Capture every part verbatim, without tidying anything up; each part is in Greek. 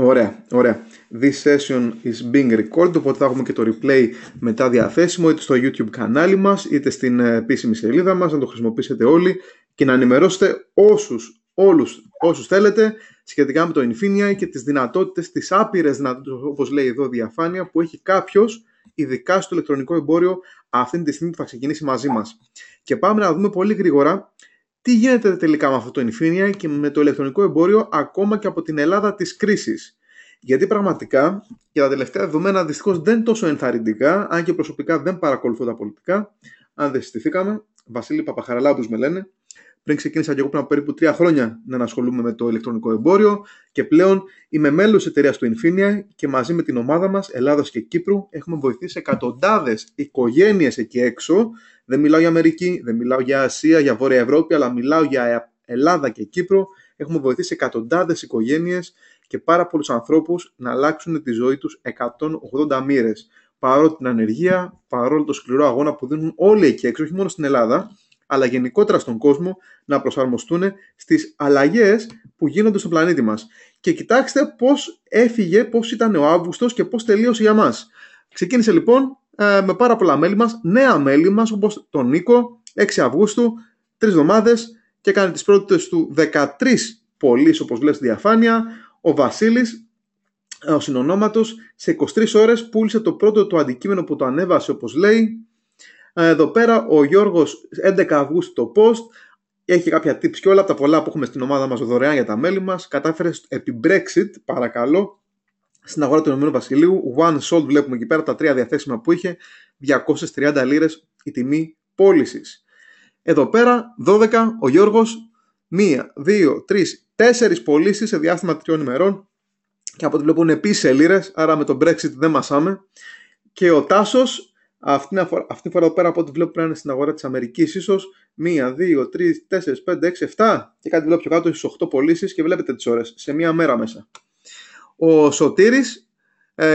Ωραία, ωραία. This session is being recorded, οπότε θα έχουμε και το replay μετά διαθέσιμο είτε στο YouTube κανάλι μας, είτε στην επίσημη σελίδα μας, να το χρησιμοποιήσετε όλοι και να ενημερώσετε όσους, όλους, όσους θέλετε σχετικά με το INFINii και τις δυνατότητες, τις άπειρες δυνατότητες, όπως λέει εδώ διαφάνεια, που έχει κάποιος, ειδικά στο ηλεκτρονικό εμπόριο, αυτή τη στιγμή που θα ξεκινήσει μαζί μας. Και πάμε να δούμε πολύ γρήγορα τι γίνεται τελικά με αυτό το INFINii και με το ηλεκτρονικό εμπόριο ακόμα και από την Ελλάδα της κρίσης. Γιατί πραγματικά και τα τελευταία δεδομένα δυστυχώς δεν τόσο ενθαρρυντικά, αν και προσωπικά δεν παρακολουθώ τα πολιτικά. Αν δεν συστηθήκαμε, Βασίλη Παπαχαραλά τους με λένε, πριν ξεκίνησα και εγώ πριν από περίπου τρία χρόνια να ασχολούμαι με το ηλεκτρονικό εμπόριο και πλέον είμαι μέλος εταιρείας του INFINii και μαζί με την ομάδα μας Ελλάδας και Κύπρου έχουμε βοηθήσει εκατοντάδες οικογένειες εκεί έξω. Δεν μιλάω για Αμερική, δεν μιλάω για Ασία, για Βόρεια Ευρώπη, αλλά μιλάω για Ελλάδα και Κύπρο. Έχουμε βοηθήσει εκατοντάδες οικογένειες και πάρα πολλούς ανθρώπους να αλλάξουν τη ζωή τους εκατόν ογδόντα μοίρες. Παρόλο την ανεργία, παρόλο το σκληρό αγώνα που δίνουν όλοι εκεί έξω, όχι μόνο στην Ελλάδα, αλλά γενικότερα στον κόσμο, να προσαρμοστούν στις αλλαγές που γίνονται στον πλανήτη μας. Και κοιτάξτε πώς έφυγε, πώς ήταν ο Αύγουστος και πώς τελείωσε για μας. Ξεκίνησε λοιπόν με πάρα πολλά μέλη μας, νέα μέλη μας, όπως τον Νίκο, έξι Αυγούστου, τρεις εβδομάδες και έκανε τις πρώτες του δεκατρείς πωλήσεις, όπως βλέπεις στη διαφάνεια. Ο Βασίλης, ο συνονόματος, σε είκοσι τρεις ώρες πούλησε το πρώτο του αντικείμενο που το ανέβασε, όπως λέει. Εδώ πέρα ο Γιώργος, έντεκα Αυγούστου το post, έχει κάποια tips και όλα από τα πολλά που έχουμε στην ομάδα μας δωρεάν για τα μέλη μας. Κατάφερε επί Brexit, παρακαλώ, στην αγορά του Ηνωμένου Βασιλείου. One sold βλέπουμε εκεί πέρα, τα τρία διαθέσιμα που είχε, διακόσιες τριάντα λίρες η τιμή πώλησης. Εδώ πέρα, δώδεκα, ο Γιώργος, μία, δύο, τρεις, τέσσερις πωλήσεις σε διάστημα τριών ημερών και από ό,τι βλέπουν επίσης σε λίρες, άρα με το Brexit δεν μασάμε. Και ο Τάσος, αυτή τη φορά εδώ πέρα από ό,τι βλέπω πρέπει να είναι στην αγορά της Αμερικής ίσως, μία, δύο, τρεις, τέσσερις, πέντε, έξι, επτά και κάτι βλέπω πιο κάτω, στις οκτώ πωλήσεις και βλέπετε τις ώρες, σε μία μέρα μέσα. Ο Σωτήρης,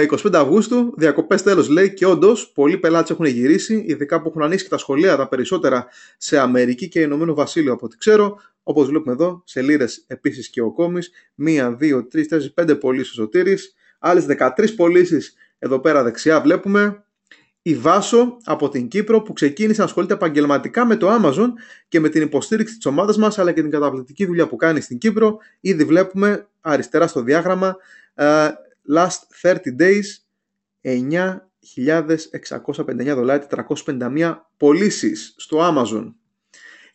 είκοσι πέντε Αυγούστου, διακοπές τέλος λέει και όντως πολλοί πελάτες έχουν γυρίσει, ειδικά που έχουν ανοίξει και τα σχολεία τα περισσότερα σε Αμερική και Ηνωμένο Βασίλειο από ό,τι ξέρω. Όπως βλέπουμε εδώ, σε λίρες επίσης και ο Κόμης, μία, δύο, τρεις, τέσσερις, πέντε πωλήσεις ο Σωτήρης, άλλες δεκατρείς πωλήσεις εδώ πέρα δεξιά βλέπουμε. Η Βάσο από την Κύπρο που ξεκίνησε να ασχολείται επαγγελματικά με το Amazon και με την υποστήριξη της ομάδας μας αλλά και την καταπληκτική δουλειά που κάνει στην Κύπρο. Ήδη βλέπουμε αριστερά στο διάγραμμα uh, last thirty days εννιά χιλιάδες εξακόσια πενήντα εννιά δολάρια, τετρακόσιες πενήντα μία πωλήσεις στο Amazon.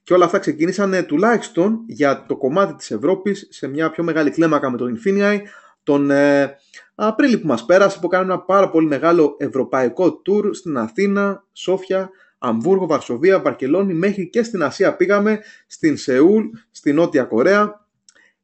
Και όλα αυτά ξεκίνησαν τουλάχιστον για το κομμάτι της Ευρώπης σε μια πιο μεγάλη κλίμακα με το INFINii τον ε, Απρίλη που μας πέρασε, που κάναμε ένα πάρα πολύ μεγάλο ευρωπαϊκό tour στην Αθήνα, Σόφια, Αμβούργο, Βαρσοβία, Βαρκελόνη, μέχρι και στην Ασία πήγαμε, στην Σεούλ, στην Νότια Κορέα.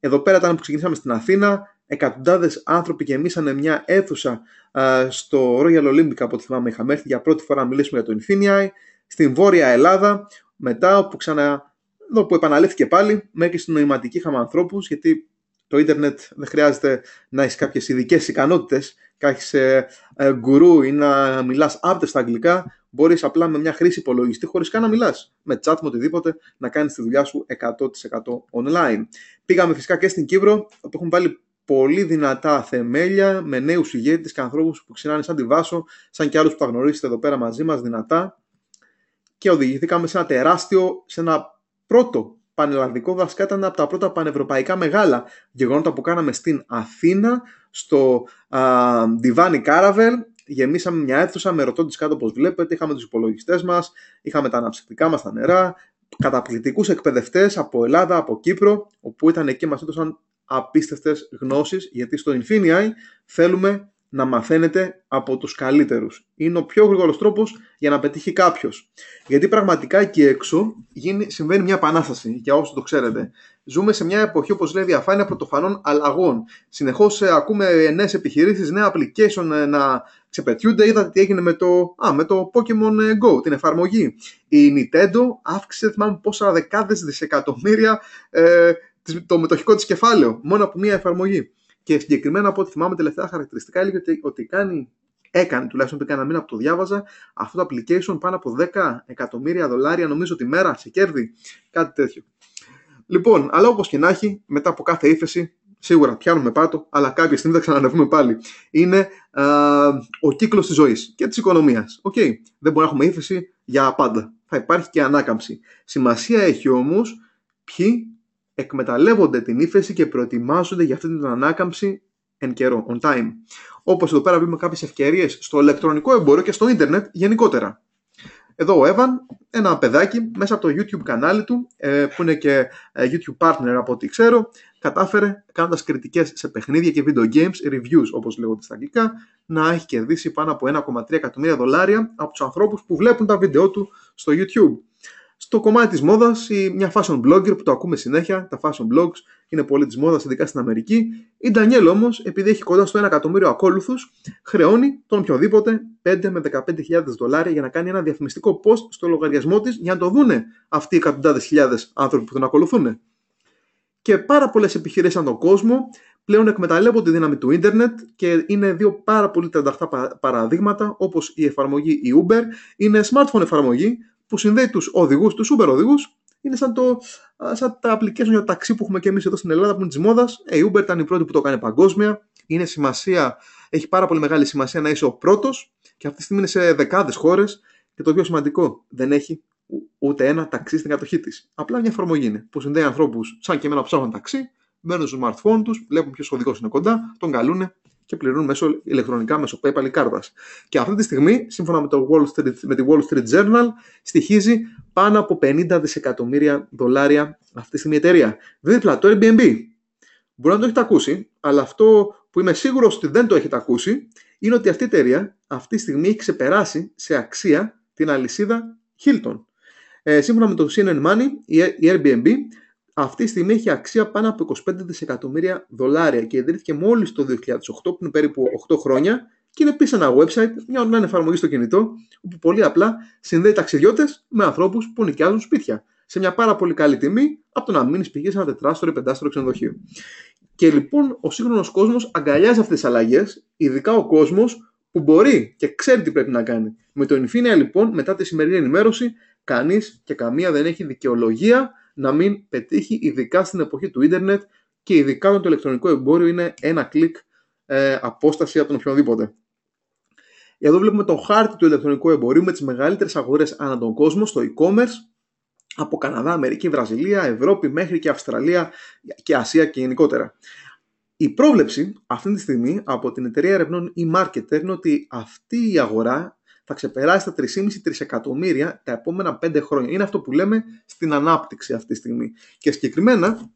Εδώ πέρα ήταν που ξεκινήσαμε στην Αθήνα, εκατοντάδες άνθρωποι γεμίσανε μια αίθουσα ε, στο Royal Olympic από ό,τι θυμάμαι είχαμε έρθει για πρώτη φορά να μιλήσουμε για το INFINii, στην Βόρεια Ελλάδα, μετά όπου ξανα, εδώ που επαναλήφθηκε πάλι, μέχρι στην νοηματική είχαμε ανθρώπους, γιατί το ίντερνετ δεν χρειάζεται να έχεις κάποιες ειδικές ικανότητες, να έχεις ε, ε, γκουρού ή να μιλάς άπτες στα αγγλικά. Μπορείς απλά με μια χρήση υπολογιστή, χωρίς καν να μιλάς. Με chat, με οτιδήποτε, να κάνεις τη δουλειά σου εκατό τοις εκατό online. Πήγαμε φυσικά και στην Κύπρο, όπου έχουν βάλει πολύ δυνατά θεμέλια, με νέους ηγέτες και ανθρώπους που ξυνάνε σαν τη Βάσο, σαν και άλλους που τα γνωρίζετε εδώ πέρα μαζί μας δυνατά. Και οδηγηθήκαμε σε ένα τεράστιο, σε ένα πρώτο πανελλαδικό, βασικά ήταν από τα πρώτα πανευρωπαϊκά μεγάλα γεγονότα που κάναμε στην Αθήνα, στο uh, Divani Caravel. Γεμίσαμε μια αίθουσα με ρωτώντες κάτω, όπως βλέπετε. Είχαμε τους υπολογιστές μας, είχαμε τα αναψυκτικά μας, τα νερά, καταπληκτικούς εκπαιδευτές από Ελλάδα, από Κύπρο, όπου ήταν εκεί, μας έδωσαν απίστευτες γνώσεις, γιατί στο INFINii θέλουμε να μαθαίνετε από τους καλύτερους. Είναι ο πιο γρήγορος τρόπος για να πετύχει κάποιος. Γιατί πραγματικά εκεί έξω γίνει, συμβαίνει μια επανάσταση, για όσους το ξέρετε. Ζούμε σε μια εποχή, όπως λέει διαφάνεια, πρωτοφανών αλλαγών. Συνεχώς ε, ακούμε νέες επιχειρήσεις, νέα application ε, να ξεπετιούνται. Είδατε τι έγινε με το, α, με το Pokemon Go, την εφαρμογή. Η Nintendo αύξησε, θυμάμαι πόσα δεκάδες δισεκατομμύρια ε, το μετοχικό της κεφάλαιο, μόνο από μια εφαρμογή. Και συγκεκριμένα από ό,τι θυμάμαι τελευταία χαρακτηριστικά έλεγε ότι, ότι κάνει, έκανε τουλάχιστον πριν κανένα μήνα που το διάβαζα, αυτό το application πάνω από δέκα εκατομμύρια δολάρια νομίζω τη μέρα σε κέρδη, κάτι τέτοιο. Λοιπόν, αλλά όπως και να έχει, μετά από κάθε ύφεση Σίγουρα πιάνουμε πάτο, αλλά κάποια στιγμή θα ξανανεβούμε πάλι. Είναι α, ο κύκλος της ζωής και της οικονομίας. Okay. Δεν μπορούμε να έχουμε ύφεση για πάντα. Θα υπάρχει και ανάκαμψη. Σημασία έχει όμως ποιοι εκμεταλλεύονται την ύφεση και προετοιμάζονται για αυτή την ανάκαμψη εν καιρό, on time. Όπως εδώ πέρα βλέπουμε κάποιες ευκαιρίες στο ηλεκτρονικό εμπόριο και στο ίντερνετ γενικότερα. Εδώ ο Έβαν, ένα παιδάκι μέσα από το YouTube κανάλι του, που είναι και YouTube partner από ό,τι ξέρω, κατάφερε κάνοντας κριτικές σε παιχνίδια και video games, reviews όπως λέγονται στα αγγλικά, να έχει κερδίσει πάνω από ένα κόμμα τρία εκατομμύρια δολάρια από τους ανθρώπους που βλέπουν τα βίντεο του στο YouTube. Στο κομμάτι της μόδας, η, μια fashion blogger που το ακούμε συνέχεια, τα fashion blogs είναι πολύ της μόδας, ειδικά στην Αμερική. Η Ντανιέλ όμως, επειδή έχει κοντά στο ένα εκατομμύριο ακόλουθους, χρεώνει τον οποιοδήποτε πέντε με δεκαπέντε χιλιάδες δολάρια για να κάνει ένα διαφημιστικό post στο λογαριασμό της για να το δούνε αυτοί οι εκατοντάδες χιλιάδες άνθρωποι που τον ακολουθούν. Και πάρα πολλές επιχειρήσεις ανά τον κόσμο πλέον εκμεταλλεύονται τη δύναμη του ίντερνετ και είναι δύο πάρα πολύ τρανταχτά παραδείγματα, όπως η εφαρμογή η Uber, είναι smartphone εφαρμογή που συνδέει τους οδηγούς, τους Uber οδηγούς, είναι σαν, το, σαν τα application για το ταξί που έχουμε και εμείς εδώ στην Ελλάδα που είναι της μόδας. Η hey, Uber ήταν η πρώτη που το έκανε παγκόσμια. Είναι σημασία, έχει πάρα πολύ μεγάλη σημασία να είσαι ο πρώτος και αυτή τη στιγμή είναι σε δεκάδες χώρες. Και το πιο σημαντικό, δεν έχει ούτε ένα ταξί στην κατοχή της. Απλά μια εφαρμογή είναι που συνδέει ανθρώπους σαν και εμένα που ψάχνουν ταξί, μπαίνουν στο smartphone τους, βλέπουν ποιος οδηγός είναι κοντά, τον καλούν και πληρώνουν μέσω, ηλεκτρονικά μέσω PayPal ή κάρτας. Και αυτή τη στιγμή, σύμφωνα με, το Wall Street, με τη Wall Street Journal, στοιχίζει πάνω από πενήντα δισεκατομμύρια δολάρια αυτή τη στιγμή η εταιρεία. Δίπλα, το Airbnb. Μπορεί να το έχετε ακούσει, αλλά αυτό που είμαι σίγουρος ότι δεν το έχετε ακούσει είναι ότι αυτή η εταιρεία αυτή τη στιγμή έχει ξεπεράσει σε αξία την αλυσίδα Hilton. Ε, σύμφωνα με το σι εν εν Money, η Airbnb αυτή τη στιγμή έχει αξία πάνω από είκοσι πέντε δισεκατομμύρια δολάρια και ιδρύθηκε μόλις το δύο χιλιάδες οκτώ, που είναι περίπου οκτώ χρόνια, και είναι επίσης ένα website, μια online εφαρμογή στο κινητό, όπου πολύ απλά συνδέει ταξιδιώτες με ανθρώπους που νοικιάζουν σπίτια σε μια πάρα πολύ καλή τιμή από το να μείνεις πηγή σε ένα τετράστορο ή πεντάστορο ξενοδοχείο. Και λοιπόν ο σύγχρονος κόσμος αγκαλιάζει αυτές τις αλλαγές, ειδικά ο κόσμος που μπορεί και ξέρει τι πρέπει να κάνει. Με το INFINii λοιπόν, μετά τη σημερινή ενημέρωση, κανείς και καμία δεν έχει δικαιολογία να μην πετύχει, ειδικά στην εποχή του ίντερνετ και ειδικά όταν το ηλεκτρονικό εμπόριο είναι ένα κλικ ε, απόσταση από τον οποιονδήποτε. Εδώ βλέπουμε τον χάρτη του ηλεκτρονικού εμπορίου με τις μεγαλύτερες αγορές ανά τον κόσμο στο e-commerce, από Καναδά, Αμερική, Βραζιλία, Ευρώπη μέχρι και Αυστραλία και Ασία και γενικότερα. Η πρόβλεψη αυτή τη στιγμή από την εταιρεία ερευνών e-marketer είναι ότι αυτή η αγορά θα ξεπεράσει τα τρία κόμμα πέντε τρισεκατομμύρια τα επόμενα πέντε χρόνια. Είναι αυτό που λέμε στην ανάπτυξη αυτή τη στιγμή. Και συγκεκριμένα,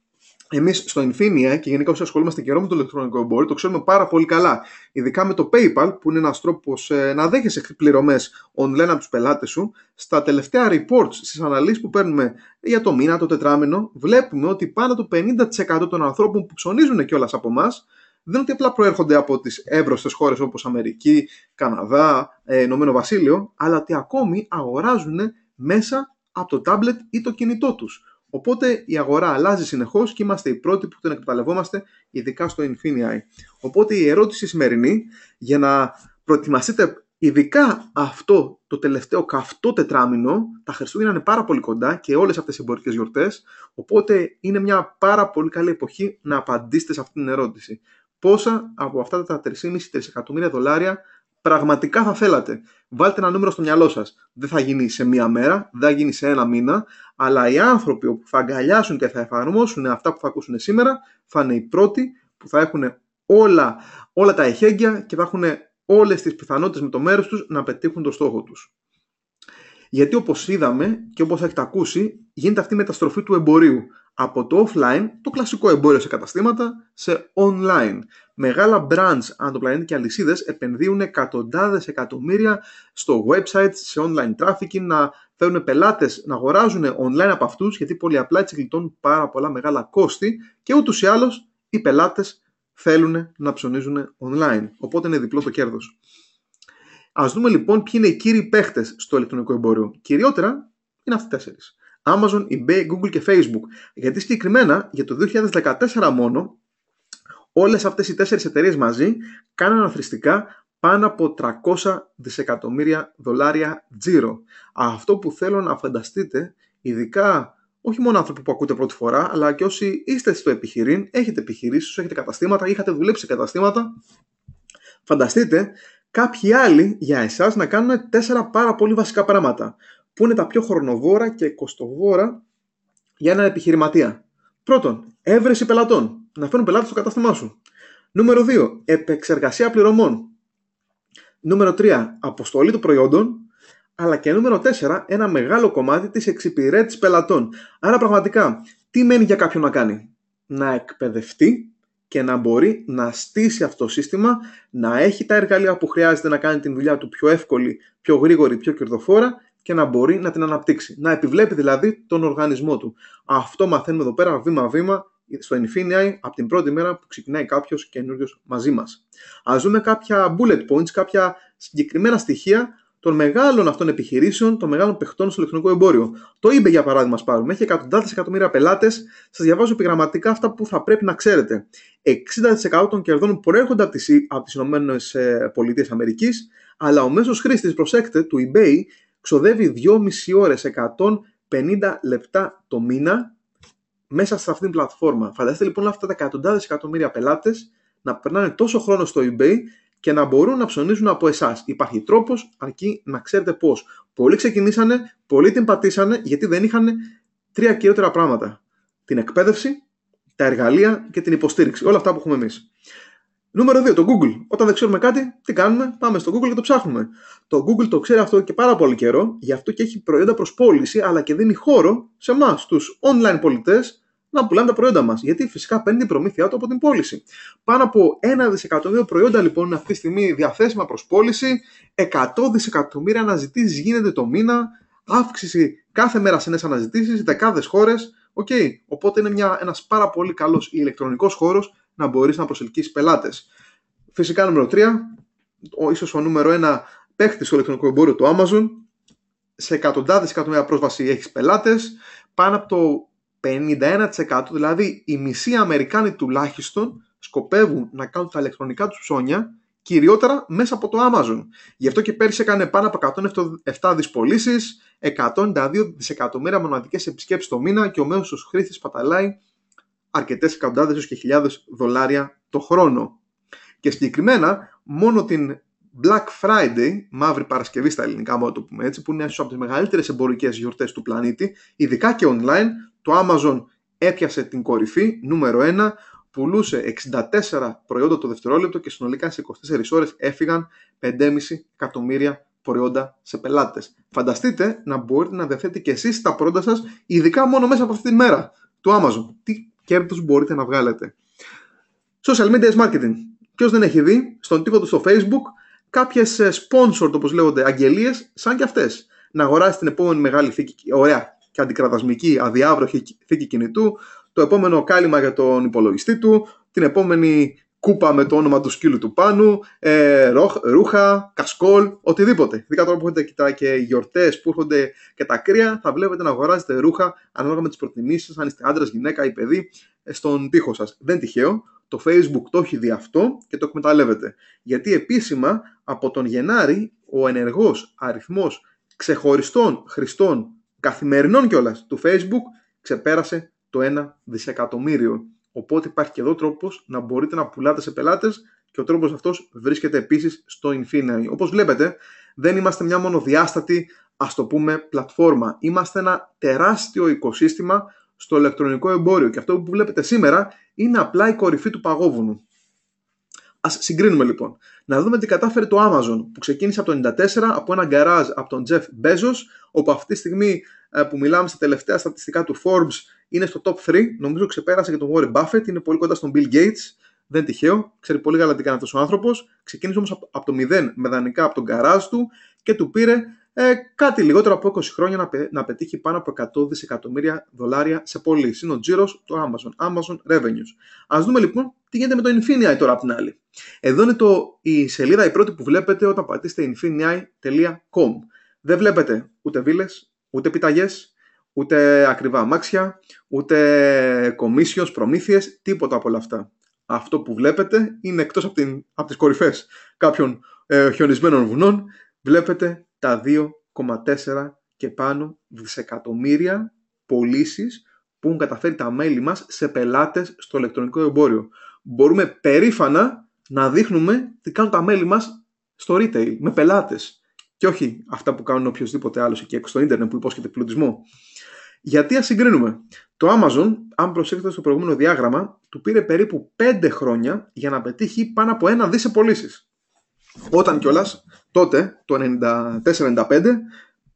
εμείς στο INFINii και γενικά όσοι ασχολούμαστε καιρό με το ηλεκτρονικό εμπόριο, το ξέρουμε πάρα πολύ καλά. Ειδικά με το PayPal, που είναι ένας τρόπος ε, να δέχεσαι πληρωμές online από τους πελάτες σου. Στα τελευταία reports, στις αναλύσεις που παίρνουμε για το μήνα, το τετράμινο, βλέπουμε ότι πάνω από πενήντα τοις εκατό των ανθρώπων που ψωνίζουν κιόλας από εμάς, δεν ότι απλά προέρχονται από τις εύρωστες χώρες όπως Αμερική, Καναδά, ε, Ηνωμένο Βασίλειο, αλλά ότι ακόμη αγοράζουν μέσα από το τάμπλετ ή το κινητό τους. Οπότε η αγορά αλλάζει συνεχώς και είμαστε οι πρώτοι που την εκμεταλλευόμαστε, ειδικά στο INFINii. Οπότε η ερώτηση σημερινή, για να προετοιμαστείτε ειδικά αυτό το τελευταίο καυτό τετράμινο, τα Χριστούγεννα είναι πάρα πολύ κοντά και όλες αυτές οι εμπορικές γιορτές, οπότε είναι μια πάρα πολύ καλή εποχή να απαντήσετε σε αυτή την ερώτηση. Πόσα από αυτά τα τρία κόμμα πέντε τρισεκατομμύρια δολάρια πραγματικά θα θέλατε? Βάλτε ένα νούμερο στο μυαλό σας. Δεν θα γίνει σε μία μέρα, δεν θα γίνει σε ένα μήνα, αλλά οι άνθρωποι που θα αγκαλιάσουν και θα εφαρμόσουν αυτά που θα ακούσουν σήμερα θα είναι οι πρώτοι που θα έχουν όλα, όλα τα εχέγγυα και θα έχουν όλες τις πιθανότητες με το μέρος τους να πετύχουν το στόχο τους. Γιατί όπως είδαμε και όπως έχετε ακούσει, γίνεται αυτή η μεταστροφή του εμπορίου από το offline, το κλασικό εμπόριο σε καταστήματα, σε online. Μεγάλα brands ανά τον πλανήτη και αλυσίδες επενδύουν εκατοντάδες εκατομμύρια στο website, σε online trafficking, να φέρουν πελάτες να αγοράζουν online από αυτούς, γιατί πολύ απλά έτσι γλιτώνουν πάρα πολλά μεγάλα κόστη και ούτως ή άλλως οι πελάτες θέλουν να ψωνίζουν online. Οπότε είναι διπλό το κέρδος. Ας δούμε λοιπόν ποιοι είναι οι κύριοι παίχτες στο ηλεκτρονικό εμπόριο. Κυριότερα είναι αυτοί τέσσερις. Amazon, eBay, Google και Facebook. Γιατί συγκεκριμένα για το δύο χιλιάδες δεκατέσσερα μόνο, όλες αυτές οι τέσσερις εταιρείες μαζί κάναν αθρηστικά πάνω από τετρακόσια δισεκατομμύρια δολάρια τζίρο. Αυτό που θέλω να φανταστείτε, ειδικά όχι μόνο άνθρωποι που ακούτε πρώτη φορά, αλλά και όσοι είστε στο επιχειρήν, έχετε επιχειρήσεις, έχετε καταστήματα, είχατε δουλέψει σε καταστήματα. Φανταστείτε κάποιοι άλλοι για εσάς να κάνουν τέσσερα πάρα πολύ βασικά πράγματα, που είναι τα πιο χρονοβόρα και κοστοβόρα για έναν επιχειρηματία. Πρώτον, έβρεση πελατών. Να φέρουν πελάτες στο κατάστημά σου. Νούμερο δύο, επεξεργασία πληρωμών. Νούμερο τρία, αποστολή των προϊόντων. Αλλά και νούμερο τέσσερα, ένα μεγάλο κομμάτι της εξυπηρέτησης πελατών. Άρα πραγματικά, τι μένει για κάποιον να κάνει? Να εκπαιδευτεί και να μπορεί να στήσει αυτό το σύστημα, να έχει τα εργαλεία που χρειάζεται να κάνει την δουλειά του πιο εύκολη, πιο γρήγορη, πιο κερδοφόρα και να μπορεί να την αναπτύξει. Να επιβλέπει δηλαδή τον οργανισμό του. Αυτό μαθαίνουμε εδώ πέρα βήμα-βήμα στο INFINii από την πρώτη μέρα που ξεκινάει κάποιος καινούριος μαζί μας. Ας δούμε κάποια bullet points, κάποια συγκεκριμένα στοιχεία των μεγάλων αυτών επιχειρήσεων, των μεγάλων παιχτών στο ηλεκτρονικό εμπόριο. Το eBay, για παράδειγμα, ας πάρουμε, έχει εκατοντάδες εκατομμύρια πελάτες. Σας διαβάζω επιγραμματικά αυτά που θα πρέπει να ξέρετε. εξήντα τοις εκατό των κερδών προέρχονται από τις, από τις ΗΠΑ, αλλά ο μέσος χρήστης, προσέξτε, του eBay ξοδεύει δυόμιση ώρες, εκατόν πενήντα λεπτά το μήνα μέσα σε αυτήν την πλατφόρμα. Φανταστείτε λοιπόν αυτά τα εκατοντάδες εκατομμύρια πελάτες να περνάνε τόσο χρόνο στο eBay και να μπορούν να ψωνίζουν από εσάς. Υπάρχει τρόπος, αρκεί να ξέρετε πώς. Πολλοί ξεκινήσανε, πολλοί την πατήσανε, γιατί δεν είχαν τρία κυριότερα πράγματα. Την εκπαίδευση, τα εργαλεία και την υποστήριξη. Όλα αυτά που έχουμε εμείς. Νούμερο δύο, το Google. Όταν δεν ξέρουμε κάτι, τι κάνουμε? Πάμε στο Google και το ψάχνουμε. Το Google το ξέρει αυτό και πάρα πολύ καιρό, γι' αυτό και έχει προϊόντα προς πώληση, αλλά και δίνει χώρο σε εμάς, τους online πολιτές, να πουλάμε τα προϊόντα μας. Γιατί φυσικά παίρνει την προμήθειά του από την πώληση. Πάνω από ένα δισεκατομμύριο προϊόντα λοιπόν είναι αυτή τη στιγμή διαθέσιμα προς πώληση, εκατό δισεκατομμύρια αναζητήσεις γίνεται το μήνα, αύξηση κάθε μέρα σε νέες αναζητήσεις, δεκάδες χώρες. Okay. Οπότε είναι μια, ένας πάρα πολύ καλός ηλεκτρονικός χώρος να μπορείς να προσελκύσεις πελάτες. Φυσικά νούμερο τρία, ο, ίσως ο νούμερο ένα παίχτης στο ηλεκτρονικό εμπόριο, το Amazon. Σε εκατοντάδες εκατομμύρια πρόσβαση έχεις πελάτες, πάνω από το πενήντα ένα τοις εκατό, δηλαδή οι μισοί Αμερικάνοι τουλάχιστον σκοπεύουν να κάνουν τα ηλεκτρονικά τους ψώνια κυριότερα μέσα από το Amazon. Γι' αυτό και πέρσι έκανε πάνω από εκατόν επτά δισεκατομμύρια πωλήσεις, εκατόν ενενήντα δύο δισεκατομμύρια μοναδικές επισκέψεις το μήνα και ο μέσος χρήστης παταλάει αρκετές εκατοντάδες έως και χιλιάδες δολάρια το χρόνο. Και συγκεκριμένα μόνο την Black Friday, Μαύρη Παρασκευή στα ελληνικά, μόνο το πούμε έτσι, που είναι ίσως από τις μεγαλύτερες εμπορικές γιορτές του πλανήτη, ειδικά και online, το Amazon έπιασε την κορυφή, νούμερο ένα, πουλούσε εξήντα τέσσερα προϊόντα το δευτερόλεπτο και συνολικά σε είκοσι τέσσερις ώρες έφυγαν πέντε κόμμα πέντε εκατομμύρια προϊόντα σε πελάτες. Φανταστείτε να μπορείτε να διαθέτετε και εσείς τα προϊόντα σας, ειδικά μόνο μέσα από αυτή τη μέρα του Amazon. Τι κέρδος μπορείτε να βγάλετε? Social media marketing. Ποιος δεν έχει δει στον τύπο του στο Facebook κάποιες sponsored, όπως λέγονται, αγγελίες σαν και αυτές? Να αγοράσει την επόμενη μεγάλη θήκη, ωραία και αντικρατασμική, αδιάβροχη θήκη κινητού, το επόμενο κάλυμα για τον υπολογιστή του, την επόμενη κούπα με το όνομα του σκύλου του πάνω, ε, ρούχα, κασκόλ, οτιδήποτε. Δικά τώρα που έχετε και οι γιορτές που έρχονται και τα κρύα, θα βλέπετε να αγοράζετε ρούχα ανάλογα με τις προτιμήσεις σας, αν είστε άντρας, γυναίκα ή παιδί, στον τοίχο σας. Δεν τυχαίο, το Facebook το έχει δει αυτό και το εκμεταλλεύεται. Γιατί επίσημα από τον Γενάρη ο ενεργός αριθμός ξεχωριστών χρηστών, καθημερινών κιόλας, του Facebook ξεπέρασε το ένα δισεκατομμύριο. Οπότε υπάρχει και εδώ τρόπος να μπορείτε να πουλάτε σε πελάτες και ο τρόπος αυτός βρίσκεται επίσης στο INFINii. Όπως βλέπετε, δεν είμαστε μια μονοδιάστατη, ας το πούμε, πλατφόρμα. Είμαστε ένα τεράστιο οικοσύστημα στο ηλεκτρονικό εμπόριο και αυτό που βλέπετε σήμερα είναι απλά η κορυφή του παγόβουνου. Ας συγκρίνουμε λοιπόν. Να δούμε τι κατάφερε το Amazon, που ξεκίνησε από το ενενήντα τέσσερα από ένα γκαράζ από τον Jeff Bezos, όπου αυτή τη στιγμή που μιλάμε στα τελευταία στατιστικά του Forbes είναι στο top τρία, νομίζω ξεπέρασε και τον Warren Buffett, είναι πολύ κοντά στον Bill Gates, δεν τυχαίο, ξέρει πολύ καλά τι κάνει αυτός ο άνθρωπος. Ξεκίνησε όμως από το μηδέν με δανεικά από τον γκαράζ του και του πήρε ε, κάτι λιγότερο από είκοσι χρόνια να, πε, να πετύχει πάνω από εκατό δισεκατομμύρια δολάρια σε πωλήσεις. Είναι ο τζίρος του Amazon, Amazon Revenues. Ας δούμε λοιπόν τι γίνεται με το INFINii τώρα απ' την άλλη. Εδώ είναι το, η σελίδα η πρώτη που βλέπετε όταν πατήσετε άι εν εφ άι εν άι τελεία κομ. Δεν βλέπετε ούτε βίλες, ούτε επιταγές, ούτε ακριβά αμάξια, ούτε commissions, προμήθειες, τίποτα από όλα αυτά. Αυτό που βλέπετε είναι, εκτός από, την, από τις κορυφές κάποιων ε, χιονισμένων βουνών, βλέπετε τα δύο κόμμα τέσσερα και πάνω δισεκατομμύρια πωλήσεις που έχουν καταφέρει τα μέλη μας σε πελάτες στο ηλεκτρονικό εμπόριο. Μπορούμε περήφανα να δείχνουμε τι κάνουν τα μέλη μας στο retail, με πελάτες. Και όχι αυτά που κάνουν οποιοδήποτε άλλος εκεί έξω στο ίντερνετ που υπόσχεται πλουτισμό. Γιατί ας συγκρίνουμε. Το Amazon, αν προσέξετε στο προηγούμενο διάγραμμα, του πήρε περίπου πέντε χρόνια για να πετύχει πάνω από ένα δις σε πωλήσεις. Όταν κιόλας, τότε, το ενενήντα τέσσερα ενενήντα πέντε,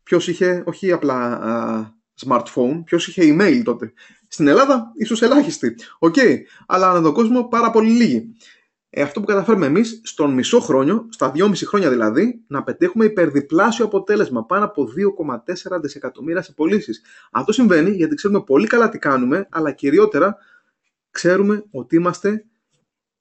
ποιος είχε όχι απλά α, smartphone, ποιος είχε email τότε. Στην Ελλάδα, ίσως ελάχιστη. Οκ, okay, αλλά ανά τον κόσμο πάρα πολύ λίγοι. Ε, αυτό που καταφέρουμε εμείς στον μισό χρόνιο, στα δυόμιση χρόνια δηλαδή, να πετύχουμε υπερδιπλάσιο αποτέλεσμα, πάνω από δύο κόμμα τέσσερα δισεκατομμύρια σε πωλήσεις. Αυτό συμβαίνει γιατί ξέρουμε πολύ καλά τι κάνουμε, αλλά κυριότερα ξέρουμε ότι είμαστε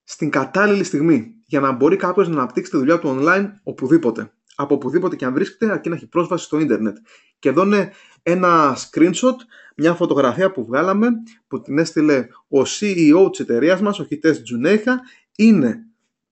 στην κατάλληλη στιγμή για να μπορεί κάποιος να αναπτύξει τη δουλειά του online οπουδήποτε. Από οπουδήποτε και αν βρίσκεται, αρκεί να έχει πρόσβαση στο ίντερνετ. Και εδώ είναι ένα screenshot, μια φωτογραφία που βγάλαμε, που την έστειλε ο σι ι ο της εταιρείας μας, ο Χιτές Τζουνέχα. Είναι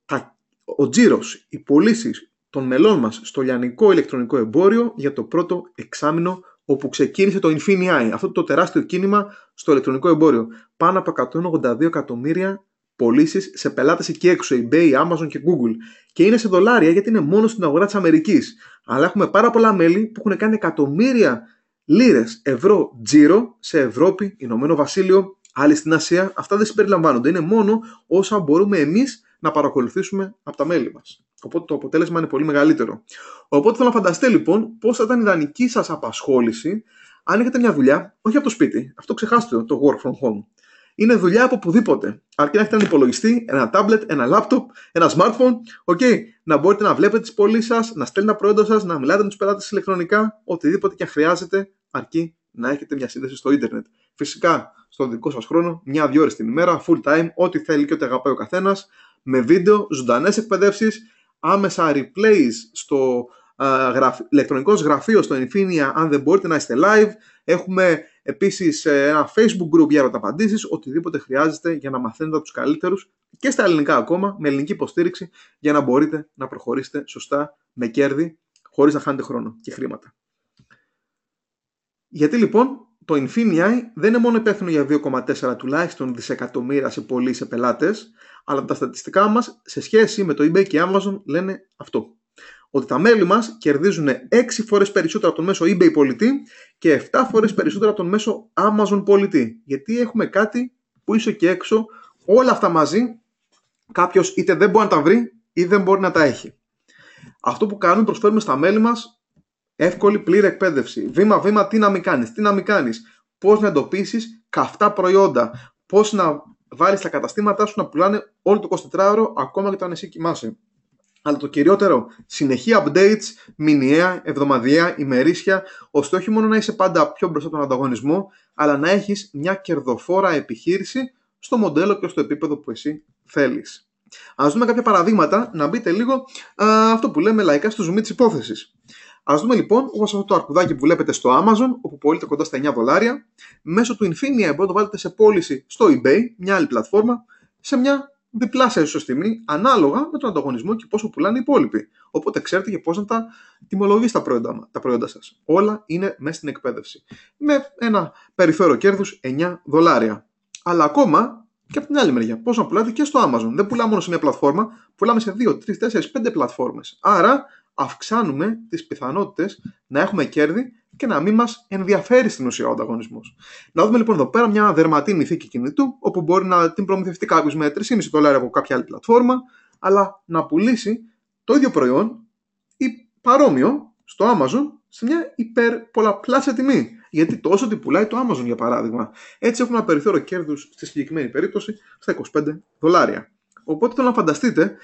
τα, ο τζίρος, οι πωλήσεις των μελών μας στο λιανικό ηλεκτρονικό εμπόριο για το πρώτο εξάμηνο όπου ξεκίνησε το INFINii, αυτό το τεράστιο κίνημα στο ηλεκτρονικό εμπόριο. Πάνω από εκατόν ογδόντα δύο εκατομμύρια πωλήσεις σε πελάτες εκεί έξω, eBay, Amazon και Google. Και είναι σε δολάρια γιατί είναι μόνο στην αγορά της Αμερικής. Αλλά έχουμε πάρα πολλά μέλη που έχουν κάνει εκατομμύρια λίρες, ευρώ, τζίρο σε Ευρώπη, Ηνωμένο Βασίλειο, άλλοι στην Ασία. Αυτά δεν συμπεριλαμβάνονται. Είναι μόνο όσα μπορούμε εμείς να παρακολουθήσουμε από τα μέλη μας. Οπότε το αποτέλεσμα είναι πολύ μεγαλύτερο. Οπότε θέλω να φανταστείτε λοιπόν πώς θα ήταν η ιδανική σας απασχόληση αν έχετε μια δουλειά, όχι από το σπίτι. Αυτό ξεχάστε το, το work from home. Είναι δουλειά από οπουδήποτε. Αρκεί να έχετε έναν υπολογιστή, ένα tablet, ένα laptop, ένα smartphone. Okay. Να μπορείτε να βλέπετε τις πωλήσεις σας, να στέλνετε τα προϊόντα σας, να μιλάτε με τους πελάτες ηλεκτρονικά, οτιδήποτε και αν χρειάζεται, αρκεί να έχετε μια σύνδεση στο ίντερνετ. Φυσικά, στον δικό σας χρόνο, μια-δύο ώρες την ημέρα, full time, ό,τι θέλει και ό,τι αγαπάει ο καθένας, με βίντεο, ζωντανές εκπαιδεύσεις, άμεσα replays στο α, γραφ... ηλεκτρονικό γραφείο, στο INFINii, αν δεν μπορείτε να είστε live. Έχουμε επίσης ένα Facebook group για ερωταπαντήσεις, οτιδήποτε χρειάζεται για να μαθαίνετε από τους καλύτερους και στα ελληνικά ακόμα, με ελληνική υποστήριξη, για να μπορείτε να προχωρήσετε σωστά, με κέρδη, χωρίς να χάνετε χρόνο και χρήματα. Γιατί λοιπόν το INFINii δεν είναι μόνο υπεύθυνο για δύο κόμμα τέσσερα τουλάχιστον δισεκατομμύρια σε πολλοί σε πελάτες, αλλά τα στατιστικά μας σε σχέση με το eBay και Amazon λένε αυτό. Ότι τα μέλη μας κερδίζουν έξι φορές περισσότερα από τον μέσο eBay πολιτή και επτά φορές περισσότερα από τον μέσο Amazon πολιτή. Γιατί έχουμε κάτι που ίσως και έξω όλα αυτά μαζί κάποιος είτε δεν μπορεί να τα βρει ή δεν μπορεί να τα έχει. Αυτό που κάνουμε προσφέρουμε στα μέλη μας εύκολη πλήρη εκπαίδευση. Βήμα-βήμα τι να μην κάνεις, τι να μην κάνεις, πώς να εντοπίσεις καυτά προϊόντα, πώς να βάλεις τα καταστήματά σου να πουλάνε όλο το εικοσιτετράωρο ακόμα και όταν εσύ κοιμάσαι. Αλλά το κυριότερο, συνεχή updates, μηνιαία, εβδομαδιαία, ημερήσια, ώστε όχι μόνο να είσαι πάντα πιο μπροστά από τον ανταγωνισμό, αλλά να έχεις μια κερδοφόρα επιχείρηση στο μοντέλο και στο επίπεδο που εσύ θέλεις. Ας δούμε κάποια παραδείγματα, να μπείτε λίγο α, αυτό που λέμε λαϊκά στο ζουμί της υπόθεσης. Ας δούμε λοιπόν, όπως αυτό το αρκουδάκι που βλέπετε στο Amazon, όπου πωλείται κοντά στα εννιά δολάρια, μέσω του INFINii μπορείτε να το βάλετε σε πώληση στο eBay, μια άλλη πλατφόρμα, σε μια διπλάσια ίσως τιμή, ανάλογα με τον ανταγωνισμό και πόσο πουλάνε οι υπόλοιποι. Οπότε ξέρετε και πώς να τα τιμολογήσετε τα, τα προϊόντα σας. Όλα είναι μέσα στην εκπαίδευση. Με ένα περιθώριο κέρδους εννιά δολάρια. Αλλά ακόμα και από την άλλη μεριά, πώς να πουλάτε και στο Amazon. Δεν πουλάμε μόνο σε μια πλατφόρμα, πουλάμε σε δύο, τρεις, τέσσερις, πέντε πλατφόρμες. Άρα, αυξάνουμε τις πιθανότητες να έχουμε κέρδη και να μην μας ενδιαφέρει στην ουσία ο ανταγωνισμός. Να δούμε λοιπόν εδώ πέρα μια δερματίνη θήκη κινητού, όπου μπορεί να την προμηθευτεί κάποιος με τρία κόμμα πέντε δολάρια από κάποια άλλη πλατφόρμα, αλλά να πουλήσει το ίδιο προϊόν ή παρόμοιο στο Amazon σε μια υπερπολαπλάσια τιμή. Γιατί τόσο τι πουλάει το Amazon για παράδειγμα. Έτσι έχουμε ένα περιθώριο κέρδους στη συγκεκριμένη περίπτωση στα είκοσι πέντε δολάρια. Οπότε θέλω να φανταστείτε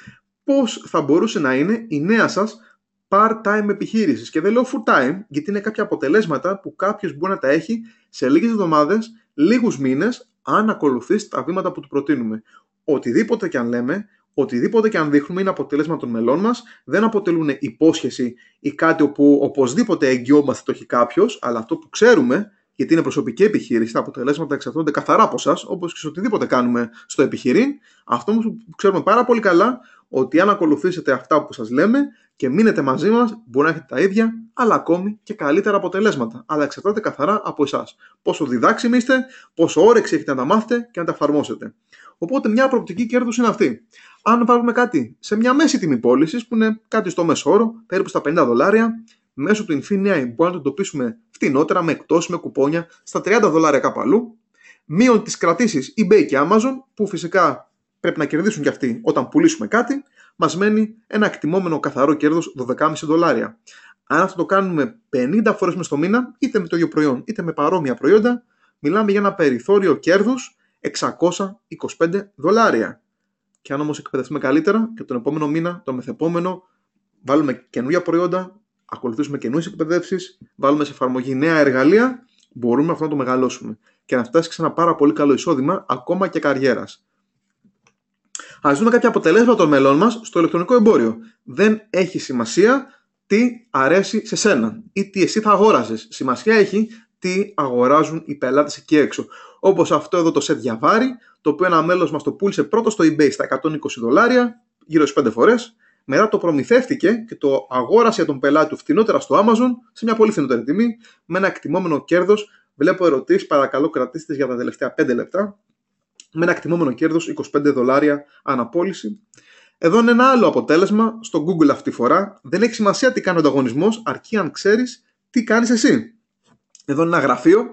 πώς θα μπορούσε να είναι η νέα σας part-time επιχείρησης. Και δεν λέω full-time, γιατί είναι κάποια αποτελέσματα που κάποιος μπορεί να τα έχει σε λίγες εβδομάδες, λίγους μήνες, αν ακολουθείς τα βήματα που του προτείνουμε. Οτιδήποτε και αν λέμε, οτιδήποτε και αν δείχνουμε είναι αποτέλεσμα των μελών μας, δεν αποτελούν υπόσχεση ή κάτι όπου οπωσδήποτε εγγυόμαστε το έχει κάποιος, αλλά αυτό που ξέρουμε, γιατί είναι προσωπική επιχείρηση, τα αποτελέσματα εξαρτώνται καθαρά από εσάς, όπως και σε οτιδήποτε κάνουμε στο επιχειρήν. Αυτό όμως που ξέρουμε πάρα πολύ καλά ότι αν ακολουθήσετε αυτά που σας λέμε και μείνετε μαζί μας, μπορεί να έχετε τα ίδια, αλλά ακόμη και καλύτερα αποτελέσματα. Αλλά εξαρτάται καθαρά από εσάς. Πόσο διδάξιμοι είστε, πόσο όρεξη έχετε να τα μάθετε και να τα εφαρμόσετε. Οπότε, μια προοπτική κέρδους είναι αυτή. Αν βάλουμε κάτι σε μια μέση τιμή πώλησης, που είναι κάτι στο μέσο όρο, περίπου στα πενήντα δολάρια, μέσω του INFINii μπορούμε να το εντοπίσουμε φτηνότερα, με εκτός, με κουπόνια, στα τριάντα δολάρια κάπου αλλού, μείον τις κρατήσεις eBay και Amazon, που φυσικά πρέπει να κερδίσουν κι αυτοί όταν πουλήσουμε κάτι, μας μένει ένα εκτιμόμενο καθαρό κέρδος δώδεκα κόμμα πέντε δολάρια. Αν αυτό το κάνουμε πενήντα φορές μες στο μήνα, είτε με το ίδιο προϊόν είτε με παρόμοια προϊόντα, μιλάμε για ένα περιθώριο κέρδους εξακόσια είκοσι πέντε δολάρια. Και αν όμως εκπαιδευτούμε καλύτερα και τον επόμενο μήνα, τον μεθεπόμενο, βάλουμε καινούργια προϊόντα, ακολουθήσουμε καινούργιες εκπαιδεύσεις, βάλουμε σε εφαρμογή νέα εργαλεία, μπορούμε αυτό να το μεγαλώσουμε και να φτάσει σε ένα πάρα πολύ καλό εισόδημα, ακόμα και καριέρας. Ας δούμε κάποια αποτελέσματα των μελών μας στο ηλεκτρονικό εμπόριο. Δεν έχει σημασία τι αρέσει σε σένα ή τι εσύ θα αγόραζες. Σημασία έχει τι αγοράζουν οι πελάτες εκεί έξω. Όπως αυτό εδώ το σετ για βάρη, το οποίο ένα μέλος μας το πούλησε πρώτο στο eBay στα εκατόν είκοσι δολάρια, γύρω στις πέντε φορές. Μετά το προμηθεύτηκε και το αγόρασε για τον πελάτη του φθηνότερα στο Amazon, σε μια πολύ φθηνότερη τιμή, με ένα εκτιμόμενο κέρδος. Βλέπω ερωτήσεις, παρακαλώ κρατήστε τις για τα τελευταία πέντε λεπτά. Με ένα εκτιμόμενο κέρδος είκοσι πέντε δολάρια αναπώληση. Εδώ είναι ένα άλλο αποτέλεσμα, στο Google αυτή τη φορά. Δεν έχει σημασία τι κάνει ο ανταγωνισμός, αρκεί αν ξέρεις τι κάνεις εσύ. Εδώ είναι ένα γραφείο,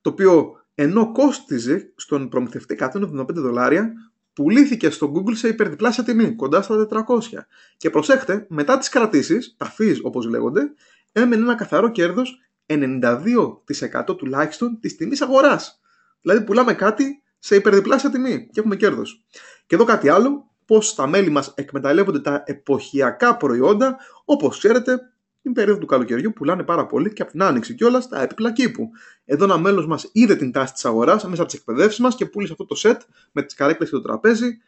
το οποίο ενώ κόστιζε στον προμηθευτή εκατόν εβδομήντα πέντε δολάρια, πουλήθηκε στο Google σε υπερδιπλάσια τιμή, κοντά στα τετρακόσια. Και προσέχτε, μετά τις κρατήσεις, τα fees όπως λέγονται, έμενε ένα καθαρό κέρδος ενενήντα δύο τοις εκατό τουλάχιστον της τιμής αγοράς. Δηλαδή πουλάμε κάτι σε υπερδιπλάσια τιμή και έχουμε κέρδος. Και εδώ κάτι άλλο, πώς τα μέλη μας εκμεταλλεύονται τα εποχιακά προϊόντα. Όπως ξέρετε, την περίοδο του καλοκαιριού πουλάνε πάρα πολύ και από την άνοιξη κιόλας τα έπιπλα κήπου. Εδώ ένα μέλος μας είδε την τάση της αγοράς μέσα από τις εκπαιδεύσεις μας και πούλησε αυτό το σετ με τις καρέκλες και το τραπέζι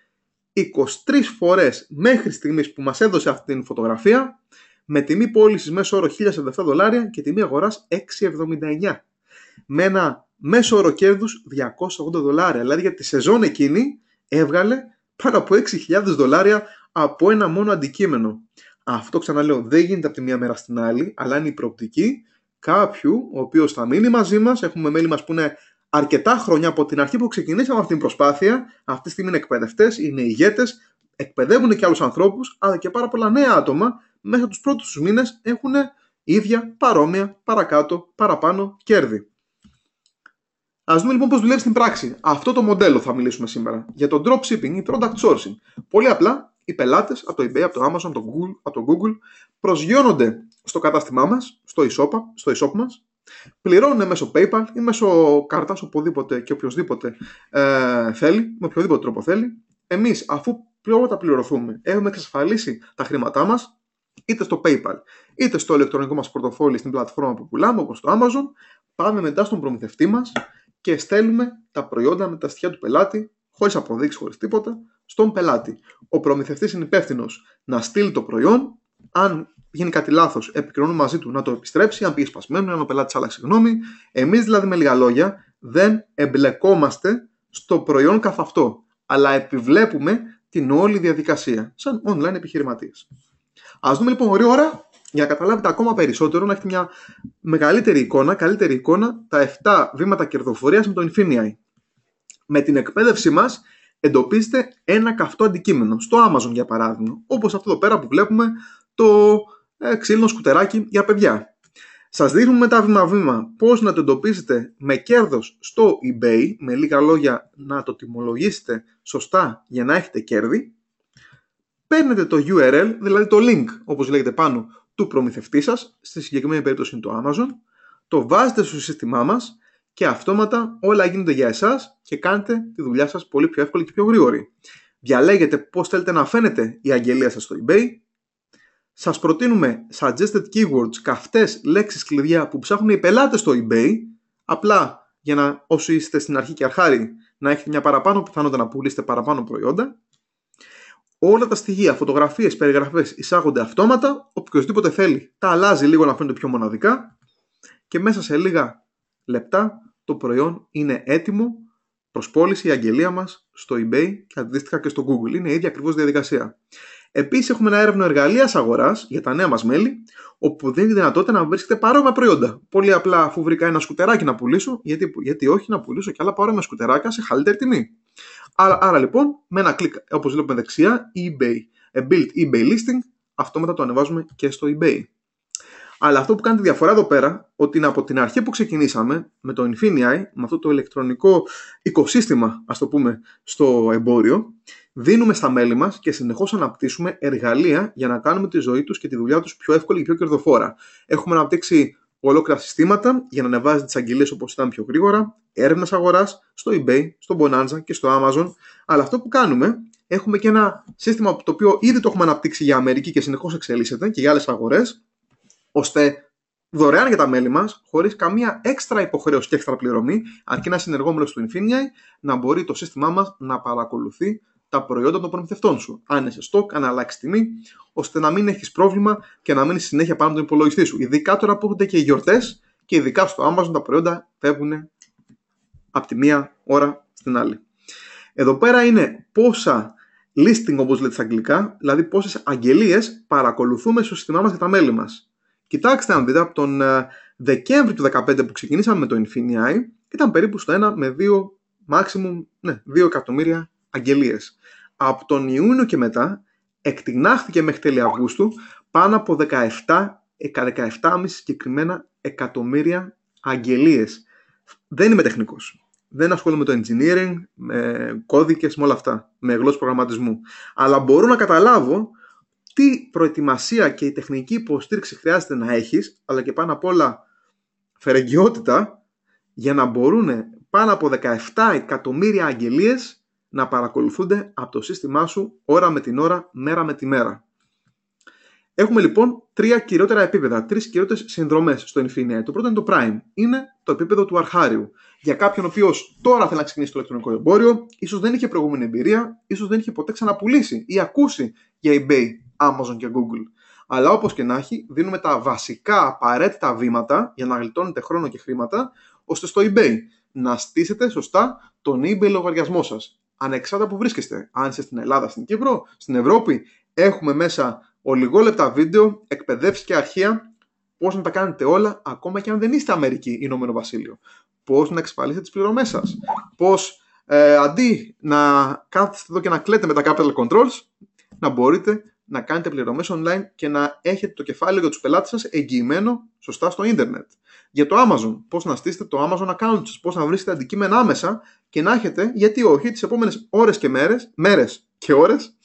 είκοσι τρεις φορές μέχρι στιγμής που μας έδωσε αυτή την φωτογραφία, με τιμή πώλησης μέσω όρο χίλια σαράντα επτά δολάρια και τιμή αγοράς εξακόσια εβδομήντα εννέα. Με ένα μέσο όρο κέρδους διακόσια ογδόντα δολάρια. Δηλαδή για τη σεζόν εκείνη έβγαλε πάνω από έξι χιλιάδες δολάρια από ένα μόνο αντικείμενο. Αυτό, ξαναλέω, δεν γίνεται από τη μία μέρα στην άλλη, αλλά είναι η προοπτική κάποιου ο οποίος θα μείνει μαζί μας. Έχουμε μέλη μας που είναι αρκετά χρόνια από την αρχή που ξεκινήσαμε αυτή την προσπάθεια. Αυτή τη στιγμή είναι εκπαιδευτές, είναι ηγέτες, εκπαιδεύουν και άλλους ανθρώπους, αλλά και πάρα πολλά νέα άτομα μέσα τους πρώτους τους μήνες έχουν ίδια, παρόμοια, παρακάτω, παραπάνω κέρδη. Ας δούμε λοιπόν πώς δουλεύει στην πράξη. Αυτό το μοντέλο θα μιλήσουμε σήμερα. Για το dropshipping ή product sourcing. Πολύ απλά, οι πελάτες από το eBay, από το Amazon, από το Google, από το Google προσγειώνονται στο κατάστημά μας, στο e-shop, στο e-shop μας, πληρώνουν μέσω PayPal ή μέσω κάρτας, οπουδήποτε και οποιοδήποτε ε, θέλει, με οποιοδήποτε τρόπο θέλει. Εμείς, αφού τα πληρωθούμε, έχουμε εξασφαλίσει τα χρήματά μας, είτε στο PayPal, είτε στο ηλεκτρονικό μας πορτοφόλι, στην πλατφόρμα που πουλάμε, όπως το Amazon, πάμε μετά στον προμηθευτή μας και στέλνουμε τα προϊόντα με τα στοιχεία του πελάτη, χωρίς αποδείξεις, χωρίς τίποτα, στον πελάτη. Ο προμηθευτής είναι υπεύθυνος να στείλει το προϊόν. Αν γίνει κάτι λάθος, επικοινωνούμε μαζί του να το επιστρέψει, αν πήγε σπασμένο, αν ο πελάτης άλλαξε γνώμη. Εμείς δηλαδή, με λίγα λόγια, δεν εμπλεκόμαστε στο προϊόν καθ' αυτό, αλλά επιβλέπουμε την όλη διαδικασία, σαν online επιχειρηματίες. Ας δούμε λοιπόν γρήγορα, για να καταλάβετε ακόμα περισσότερο, να έχετε μια μεγαλύτερη εικόνα, καλύτερη εικόνα, τα επτά βήματα κερδοφορίας με το INFINii. Με την εκπαίδευσή μας εντοπίζετε ένα καυτό αντικείμενο, στο Amazon για παράδειγμα, όπως αυτό εδώ πέρα που βλέπουμε, το ε, ξύλινο σκουτεράκι για παιδιά. Σας δείχνουμε μετά βήμα-βήμα πώς να το εντοπίσετε με κέρδος στο eBay, με λίγα λόγια να το τιμολογήσετε σωστά για να έχετε κέρδη. Παίρνετε το γιου αρ ελ, δηλαδή το link, όπως λέγεται πάνω, του προμηθευτή σας, στη συγκεκριμένη περίπτωση είναι το Amazon, το βάζετε στο σύστημά μας και αυτόματα όλα γίνονται για εσάς και κάνετε τη δουλειά σας πολύ πιο εύκολη και πιο γρήγορη. Διαλέγετε πώς θέλετε να φαίνεται η αγγελία σας στο eBay. Σας προτείνουμε suggested keywords, καυτές λέξεις κλειδιά που ψάχνουν οι πελάτες στο eBay, απλά για να όσοι είστε στην αρχή και αρχάρι να έχετε μια παραπάνω πιθανότητα να πουλήσετε παραπάνω προϊόντα. Όλα τα στοιχεία, φωτογραφίες, περιγραφές εισάγονται αυτόματα. Οποιοςδήποτε θέλει τα αλλάζει λίγο να φαίνονται πιο μοναδικά και μέσα σε λίγα λεπτά το προϊόν είναι έτοιμο προς πώληση, η αγγελία μας στο eBay και αντίστοιχα και στο Google. Είναι η ίδια ακριβώς διαδικασία. Επίσης, έχουμε ένα έρευνο εργαλείας αγοράς για τα νέα μας μέλη, όπου δίνει δυνατότητα να βρίσκετε παρόμοια προϊόντα. Πολύ απλά, αφού βρήκα ένα σκουτεράκι να πουλήσω, γιατί, γιατί όχι να πουλήσω και άλλα παρόμοια σκουτεράκια σε χαλύτερη τιμή. Άρα, άρα λοιπόν, με ένα κλικ, όπως βλέπουμε δεξιά, eBay, build eBay listing, αυτόματα το ανεβάζουμε και στο eBay. Αλλά αυτό που κάνει τη διαφορά εδώ πέρα, ότι είναι από την αρχή που ξεκινήσαμε με το INFINii, με αυτό το ηλεκτρονικό οικοσύστημα, ας το πούμε, στο εμπόριο, δίνουμε στα μέλη μας και συνεχώς αναπτύσσουμε εργαλεία για να κάνουμε τη ζωή τους και τη δουλειά τους πιο εύκολη και πιο κερδοφόρα. Έχουμε αναπτύξει ολόκληρα συστήματα για να ανεβάζει τις αγγελίες όπως ήταν πιο γρήγορα, έρευνας αγοράς στο eBay, στο Bonanza και στο Amazon. Αλλά αυτό που κάνουμε, έχουμε και ένα σύστημα το οποίο ήδη το έχουμε αναπτύξει για Αμερική και συνεχώς εξελίσσεται και για άλλες αγορές, ώστε δωρεάν για τα μέλη μας, χωρίς καμία έξτρα υποχρέωση και έξτρα πληρωμή, αρκεί ένα συνεργό μέλος του INFINii να μπορεί το σύστημά μας να παρακολουθεί τα προϊόντα των προμηθευτών σου. Αν είσαι στόκ, αν αλλάξει τιμή, ώστε να μην έχεις πρόβλημα και να μείνει συνέχεια πάνω από τον υπολογιστή σου. Ειδικά τώρα που έρχονται και οι γιορτές και ειδικά στο Amazon τα προϊόντα φεύγουν από τη μία ώρα στην άλλη. Εδώ πέρα είναι πόσα listing, όπως λέτε στα αγγλικά, δηλαδή πόσες αγγελίες παρακολουθούμε στο σύστημά μας για τα μέλη μας. Κοιτάξτε, αν δείτε, από τον uh, Δεκέμβρη του δύο χιλιάδες δεκαπέντε που ξεκινήσαμε με το INFINii, ήταν περίπου στο ένα με δύο, maximum, ναι, δύο εκατομμύρια αγγελίες. Από τον Ιούνιο και μετά, εκτινάχθηκε μέχρι τέλη Αυγούστου, πάνω από δεκαεπτά, δεκαεπτά κόμμα πέντε συγκεκριμένα εκατομμύρια αγγελίες. Δεν είμαι τεχνικός. Δεν ασχολούμαι με το engineering, με κώδικες, με όλα αυτά, με γλώσσες προγραμματισμού. Αλλά μπορώ να καταλάβω τι προετοιμασία και η τεχνική υποστήριξη χρειάζεται να έχεις, αλλά και πάνω απ' όλα φερεγγιότητα, για να μπορούν πάνω από δεκαεπτά εκατομμύρια αγγελίες να παρακολουθούνται από το σύστημά σου ώρα με την ώρα, μέρα με τη μέρα. Έχουμε λοιπόν τρία κυριότερα επίπεδα, τρεις κυριότερες συνδρομές στο INFINii. Το πρώτο είναι το Prime, είναι το επίπεδο του αρχάριου. Για κάποιον ο οποίος τώρα θέλει να ξεκινήσει το ηλεκτρονικό εμπόριο, ίσως δεν είχε προηγούμενη εμπειρία, ίσως δεν είχε ποτέ ξαναπουλήσει ή ακούσει για eBay, Amazon και Google. Αλλά όπως και να έχει, δίνουμε τα βασικά απαραίτητα βήματα για να γλιτώνετε χρόνο και χρήματα, ώστε στο eBay να στήσετε σωστά τον eBay λογαριασμό σας. Ανεξάρτητα που βρίσκεστε, αν είστε στην Ελλάδα, στην Κύπρο, στην Ευρώπη, έχουμε μέσα ολιγόλεπτα βίντεο, εκπαιδεύσεις και αρχεία, πώς να τα κάνετε όλα, ακόμα και αν δεν είστε Αμερική, Ηνωμένο Βασίλειο. Πώς να εξασφαλίσετε τις πληρωμές σας. Πώς ε, αντί να κάθεστε εδώ και να κλαίτε με τα capital controls, να μπορείτε να κάνετε πληρωμές online και να έχετε το κεφάλαιο για τους πελάτες σας εγγυημένο σωστά στο ίντερνετ. Για το Amazon, πώς να στήσετε το Amazon account σας, πώς να βρίσκετε αντικείμενα άμεσα και να έχετε, γιατί όχι, τις επόμενες ώρες και μέρες, μέρες και ώρες,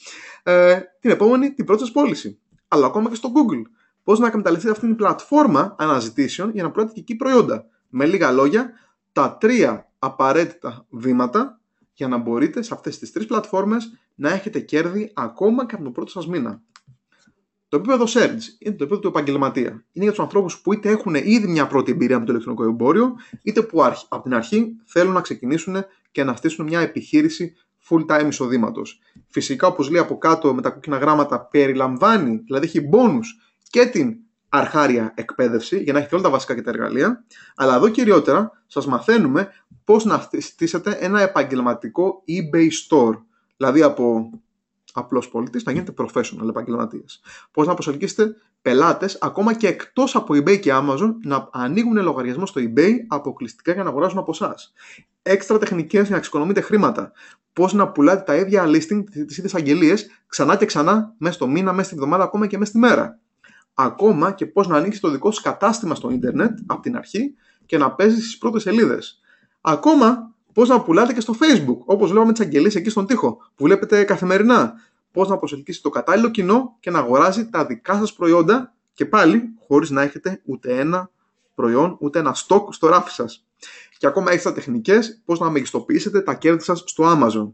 ε, την επόμενη, την πρώτη σας πώληση. Αλλά ακόμα και στο Google, πώς να εκμεταλλευτείτε αυτήν την πλατφόρμα αναζητήσεων για να προέρχεται και εκεί προϊόντα. Με λίγα λόγια, τα τρία απαραίτητα βήματα για να μπορείτε σε αυτές τις τρεις πλατφόρμες να έχετε κέρδη ακόμα και από τον πρώτο σας μήνα. Το επίπεδο Surge είναι το επίπεδο του επαγγελματία. Είναι για τους ανθρώπους που είτε έχουν ήδη μια πρώτη εμπειρία με το ηλεκτρονικό εμπόριο, είτε που από την αρχή θέλουν να ξεκινήσουν και να στήσουν μια επιχείρηση full-time εισοδήματος. Φυσικά, όπως λέει από κάτω με τα κόκκινα γράμματα, περιλαμβάνει, δηλαδή έχει bonus και την αρχάρια εκπαίδευση για να έχετε όλα τα βασικά και τα εργαλεία. Αλλά εδώ κυριότερα σας μαθαίνουμε πώς να στήσετε ένα επαγγελματικό eBay store. Δηλαδή από απλός πολίτης να γίνετε professional επαγγελματίες. Πώς να προσελκύσετε πελάτες ακόμα και εκτός από eBay και Amazon να ανοίγουν λογαριασμό στο eBay αποκλειστικά για να αγοράσουν από εσάς. Έξτρα τεχνικές για να εξοικονομείτε χρήματα. Πώς να πουλάτε τα ίδια listing, τις ίδιες αγγελίες ξανά και ξανά μέσα στο μήνα, μέσα στην εβδομάδα, ακόμα και μέσα στη μέρα. Ακόμα και πώς να ανοίξεις το δικό σου κατάστημα στο ίντερνετ από την αρχή και να παίζεις στις πρώτες σελίδες. Ακόμα πώς να πουλάτε και στο Facebook, όπως λέω με τις αγγελίες εκεί στον τοίχο, που βλέπετε καθημερινά. Πώς να προσελκύσετε το κατάλληλο κοινό και να αγοράζει τα δικά σας προϊόντα και πάλι χωρίς να έχετε ούτε ένα προϊόν, ούτε ένα στόκ στο ράφι σας. Και ακόμα έχετε τα τεχνικές, πώς να μεγιστοποιήσετε τα κέρδη σας στο Amazon.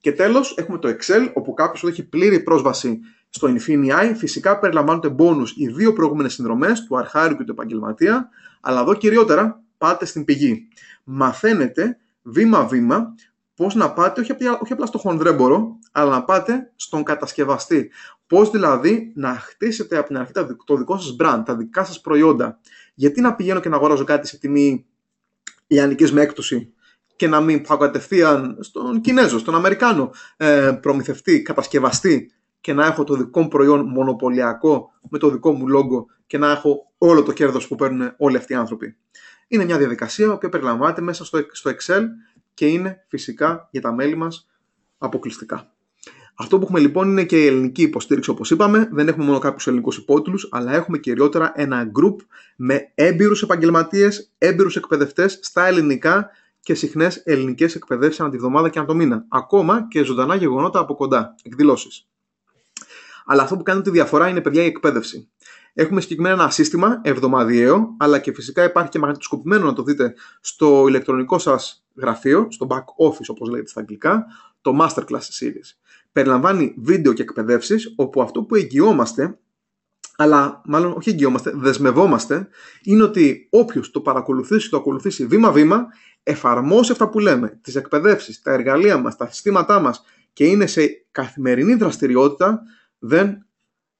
Και τέλος, έχουμε το Excel, όπου κάποιος έχει πλήρη πρόσβαση στο INFINii. Φυσικά περιλαμβάνονται bonus οι δύο προηγούμενες συνδρομές, του αρχάριου και του επαγγελματία. Αλλά εδώ κυριότερα πάτε στην πηγή. Μαθαίνετε βήμα-βήμα πώς να πάτε, όχι απλά στο χονδρέμπορο, αλλά να πάτε στον κατασκευαστή. Πώς δηλαδή να χτίσετε από την αρχή το δικό σας brand, τα δικά σας προϊόντα. Γιατί να πηγαίνω και να αγοράζω κάτι σε τιμή λιανικής με έκπτωση και να μην πάω κατευθείαν στον Κινέζο, στον Αμερικάνο ε, προμηθευτή, κατασκευαστή και να έχω το δικό μου προϊόν μονοπωλιακό με το δικό μου λόγο και να έχω όλο το κέρδος που παίρνουν όλοι αυτοί οι άνθρωποι. Είναι μια διαδικασία που περιλαμβάνεται μέσα στο Excel και είναι φυσικά για τα μέλη μας αποκλειστικά. Αυτό που έχουμε λοιπόν είναι και η ελληνική υποστήριξη, όπως είπαμε. Δεν έχουμε μόνο κάποιους ελληνικούς υπότιτλους, αλλά έχουμε κυριότερα ένα group με έμπειρους επαγγελματίες, έμπειρους εκπαιδευτές στα ελληνικά και συχνές ελληνικές εκπαιδεύσεις ανά τη βδομάδα και ανά το μήνα. Ακόμα και ζωντανά γεγονότα από κοντά, εκδηλώσεις. Αλλά αυτό που κάνει τη διαφορά είναι, παιδιά, η εκπαίδευση. Έχουμε συγκεκριμένα ένα σύστημα εβδομαδιαίο, αλλά και φυσικά υπάρχει και μαγνητοσκοπημένο να το δείτε στο ηλεκτρονικό σας γραφείο, στο back office όπως λέγεται στα αγγλικά, το Masterclass Series. Περιλαμβάνει βίντεο και εκπαιδεύσεις, όπου αυτό που εγγυόμαστε, αλλά μάλλον όχι εγγυόμαστε, δεσμευόμαστε, είναι ότι όποιος το παρακολουθήσει, το ακολουθήσει βήμα-βήμα, εφαρμόσει αυτά που λέμε, τις εκπαιδεύσεις, τα εργαλεία μας, τα συστήματά μας και είναι σε καθημερινή δραστηριότητα, δεν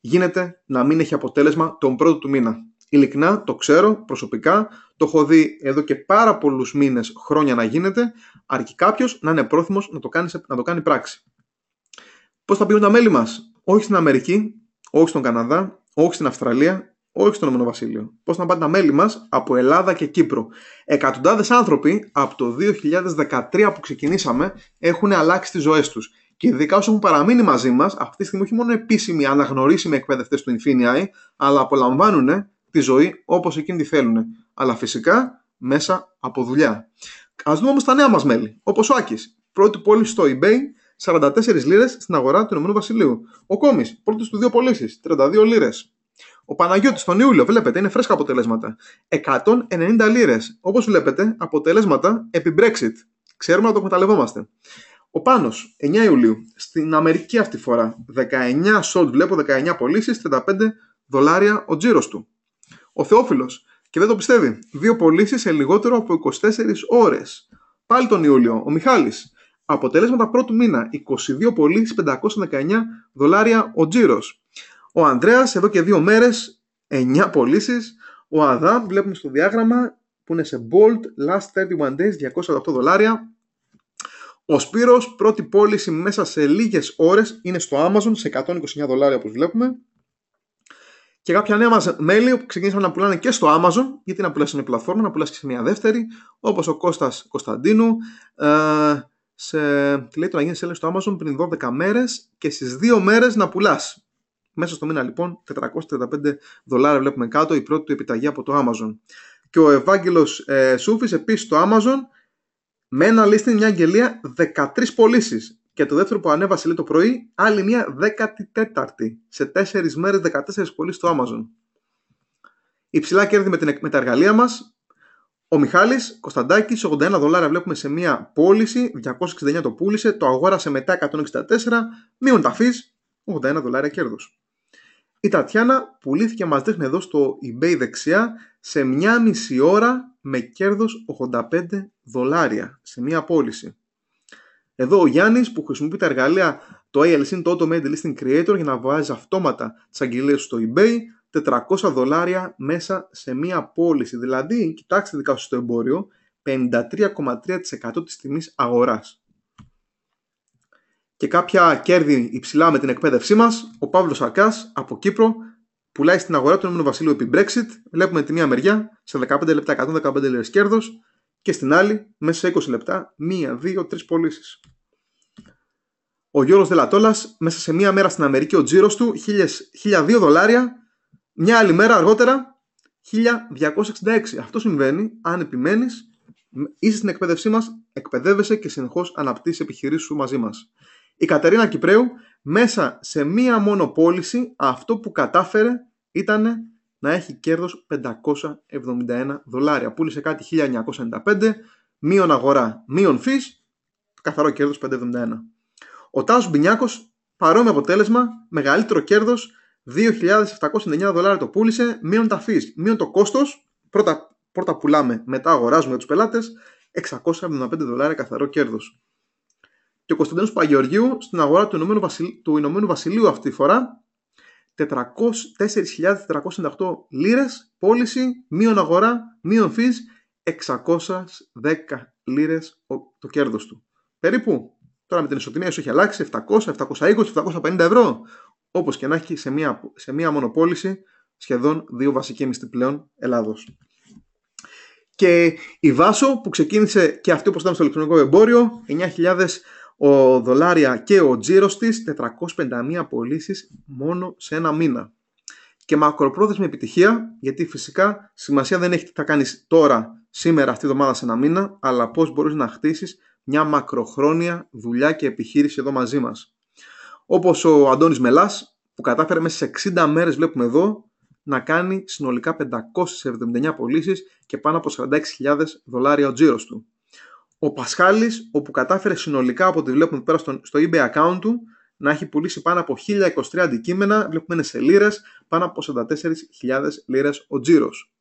γίνεται να μην έχει αποτέλεσμα τον πρώτο του μήνα. Ειλικρινά, το ξέρω προσωπικά, το έχω δει εδώ και πάρα πολλούς μήνες, χρόνια να γίνεται, αρκεί κάποιος να είναι πρόθυμος να το κάνει, να το κάνει πράξη. Πώς θα πήγουν τα μέλη μας? Όχι στην Αμερική, όχι στον Καναδά, όχι στην Αυστραλία, όχι στον Ηνωμένο Βασίλειο. Πώς να πάνε τα μέλη μας από Ελλάδα και Κύπρο? Εκατοντάδες άνθρωποι από το δύο χιλιάδες δεκατρία που ξεκινήσαμε έχουν αλλάξει τις ζωές τους. Και ειδικά όσοι έχουν παραμείνει μαζί μας, αυτή τη στιγμή όχι μόνο επίσημοι αναγνωρίσιμοι εκπαιδευτές του INFINii, αλλά απολαμβάνουν τη ζωή όπως εκείνη τη θέλουν. Αλλά φυσικά μέσα από δουλειά. Ας δούμε όμως τα νέα μας μέλη. Όπως ο Άκης, πρώτη πώληση στο eBay, σαράντα τέσσερις λίρες στην αγορά του Ηνωμένου Βασιλείου. Ο Κόμης, πρώτος του δύο πωλήσεις, τριάντα δύο λίρες. Ο Παναγιώτης τον Ιούλιο, βλέπετε, είναι φρέσκα αποτελέσματα. εκατόν ενενήντα λίρες. Όπως βλέπετε, αποτελέσματα επί Brexit. Ξέρουμε να το εκμεταλλευόμαστε. Ο Πάνος, εννέα Ιουλίου, στην Αμερική αυτή τη φορά. δεκαεννέα σοτ, βλέπω, δεκαεννέα πωλήσεις, τριάντα πέντε δολάρια ο τζίρος του. Ο Θεόφιλος, και δεν το πιστεύει, δύο πωλήσεις σε λιγότερο από είκοσι τέσσερις ώρες. Πάλι τον Ιούλιο, ο Μιχάλης. Αποτελέσματα πρώτου μήνα, είκοσι δύο πωλήσεις, πεντακόσια δεκαεννέα δολάρια ο τζίρος. Ο Ανδρέας, εδώ και δύο μέρες, εννέα πωλήσεις. Ο Αδάμ, βλέπουμε στο διάγραμμα, που είναι σε bold, last thirty-one days, διακόσια οκτώ δολάρια. Ο Σπύρος, πρώτη πώληση μέσα σε λίγες ώρες, είναι στο Amazon, σε εκατόν είκοσι εννέα δολάρια όπως βλέπουμε. Και κάποια νέα μας μέλη που ξεκίνησαν να πουλάνε και στο Amazon, γιατί να πουλάς σε μια πλατφόρμα, να πουλάς και σε μια δεύτερη, όπως ο Κώστας Κωνσταντίνου. Ε, σε, τι λέει, το να γίνει έλεγχο στο Amazon πριν δώδεκα μέρες και στις δύο μέρες να πουλάς. Μέσα στο μήνα λοιπόν τετρακόσια τριάντα πέντε δολάρια βλέπουμε κάτω, η πρώτη του επιταγή από το Amazon. Και ο Ευάγγελος ε, Σούφης επίσης στο Amazon, με ένα listing, μια αγγελία, δεκατρείς πωλήσεις. Και το δεύτερο που ανέβασε, λέει, το πρωί, άλλη μια δέκατη τέταρτη. Σε τέσσερις μέρες δεκατέσσερις πωλήσεις στο Amazon. Υψηλά κέρδη με, την, με τα εργαλεία μας. Ο Μιχάλης Κωνσταντάκης, ογδόντα ένα δολάρια βλέπουμε σε μια πώληση, διακόσια εξήντα εννέα το πούλησε, το αγόρασε μετά εκατόν εξήντα τέσσερα, μείον τα fees, ογδόντα ένα δολάρια κέρδος. Η Τατιάνα πουλήθηκε, μας δείχνει εδώ στο eBay δεξιά, σε μια μισή ώρα με κέρδος ογδόντα πέντε δολάρια σε μια πώληση. Εδώ ο Γιάννης που χρησιμοποιεί τα εργαλεία το έι ελ σι, το Automated Listing Creator, για να βάζει αυτόματα τις αγγελίες στο eBay, τετρακόσια δολάρια μέσα σε μία πώληση. Δηλαδή, κοιτάξτε δικά σας το εμπόριο, πενήντα τρία κόμμα τρία τοις εκατό της τιμής αγοράς. Και κάποια κέρδη υψηλά με την εκπαίδευσή μας. Ο Παύλος Αρκάς από Κύπρο πουλάει στην αγορά του Ηνωμένου Βασιλείου επί Brexit. Βλέπουμε τη μία μεριά σε δεκαπέντε λεπτά εκατόν δεκαπέντε λίρες κέρδος και στην άλλη μέσα σε είκοσι λεπτά μία, δύο, τρεις πωλήσεις. Ο Γιώργος Δελατόλας, μέσα σε μία μέρα στην Αμερική ο τζίρος του χίλια δύο δολάρια. Μια άλλη μέρα αργότερα, χίλια διακόσια εξήντα έξι. Αυτό συμβαίνει αν επιμένεις, είσαι στην εκπαίδευσή μας, εκπαιδεύεσαι και συνεχώς αναπτύσσεις επιχειρήσεις σου μαζί μας. Η Κατερίνα Κυπρέου, μέσα σε μία μόνο πώληση, αυτό που κατάφερε ήταν να έχει κέρδος πεντακόσια εβδομήντα ένα δολάρια. Πούλησε κάτι χίλια εννιακόσια ενενήντα πέντε, μείον αγορά, μείον fees, καθαρό κέρδος πεντακόσια εβδομήντα ένα. Ο Τάσος Μπινιάκος, παρόμοιο αποτέλεσμα, μεγαλύτερο κέρδος, δύο χιλιάδες επτακόσια ενενήντα δολάρια το πούλησε, μείον τα fees, μείον το κόστος. Πρώτα, πρώτα πουλάμε, μετά αγοράζουμε τους πελάτες. εξακόσια εβδομήντα πέντε δολάρια καθαρό κέρδος. Και ο Κωνσταντίνος Παγεωργίου στην αγορά του Ηνωμένου, Βασιλ... του Ηνωμένου Βασιλείου αυτή τη φορά, τέσσερις χιλιάδες τετρακόσιες ενενήντα οκτώ λίρες πώληση, μείον αγορά, μείον fees, εξακόσιες δέκα λίρες το κέρδος του. Περίπου Τώρα με την ισοτιμία ίσως έχει αλλάξει επτακόσια, επτακόσια είκοσι, επτακόσια πενήντα ευρώ. Όπως και να έχει, σε μία, σε μία μονοπόληση σχεδόν δύο βασικοί μισθοί πλέον Ελλάδος. Και η Βάσο που ξεκίνησε και αυτή όπως ήταν στο ηλεκτρονικό εμπόριο, εννιά χιλιάδες δολάρια και ο τζίρος της, τετρακόσιες πενήντα μία πωλήσεις μόνο σε ένα μήνα. Και μακροπρόθεσμη επιτυχία, γιατί φυσικά σημασία δεν έχει τι θα κάνεις τώρα, σήμερα, αυτή τη εβδομάδα, σε ένα μήνα, αλλά πώς μπορείς να χτίσεις μια μακροχρόνια δουλειά και επιχείρηση εδώ μαζί μας. Όπως ο Αντώνης Μελάς, που κατάφερε μέσα σε εξήντα μέρες, βλέπουμε εδώ, να κάνει συνολικά πεντακόσιες εβδομήντα εννιά πωλήσεις και πάνω από σαράντα έξι χιλιάδες δολάρια ο τζίρος του. Ο Πασχάλης, όπου κατάφερε συνολικά, από ό,τι βλέπουμε πέρα στο, στο eBay account του, να έχει πουλήσει πάνω από χίλια είκοσι τρία αντικείμενα, βλέπουμε είναι σε λίρες, πάνω από σαράντα τέσσερις χιλιάδες λίρες ο τζίρος.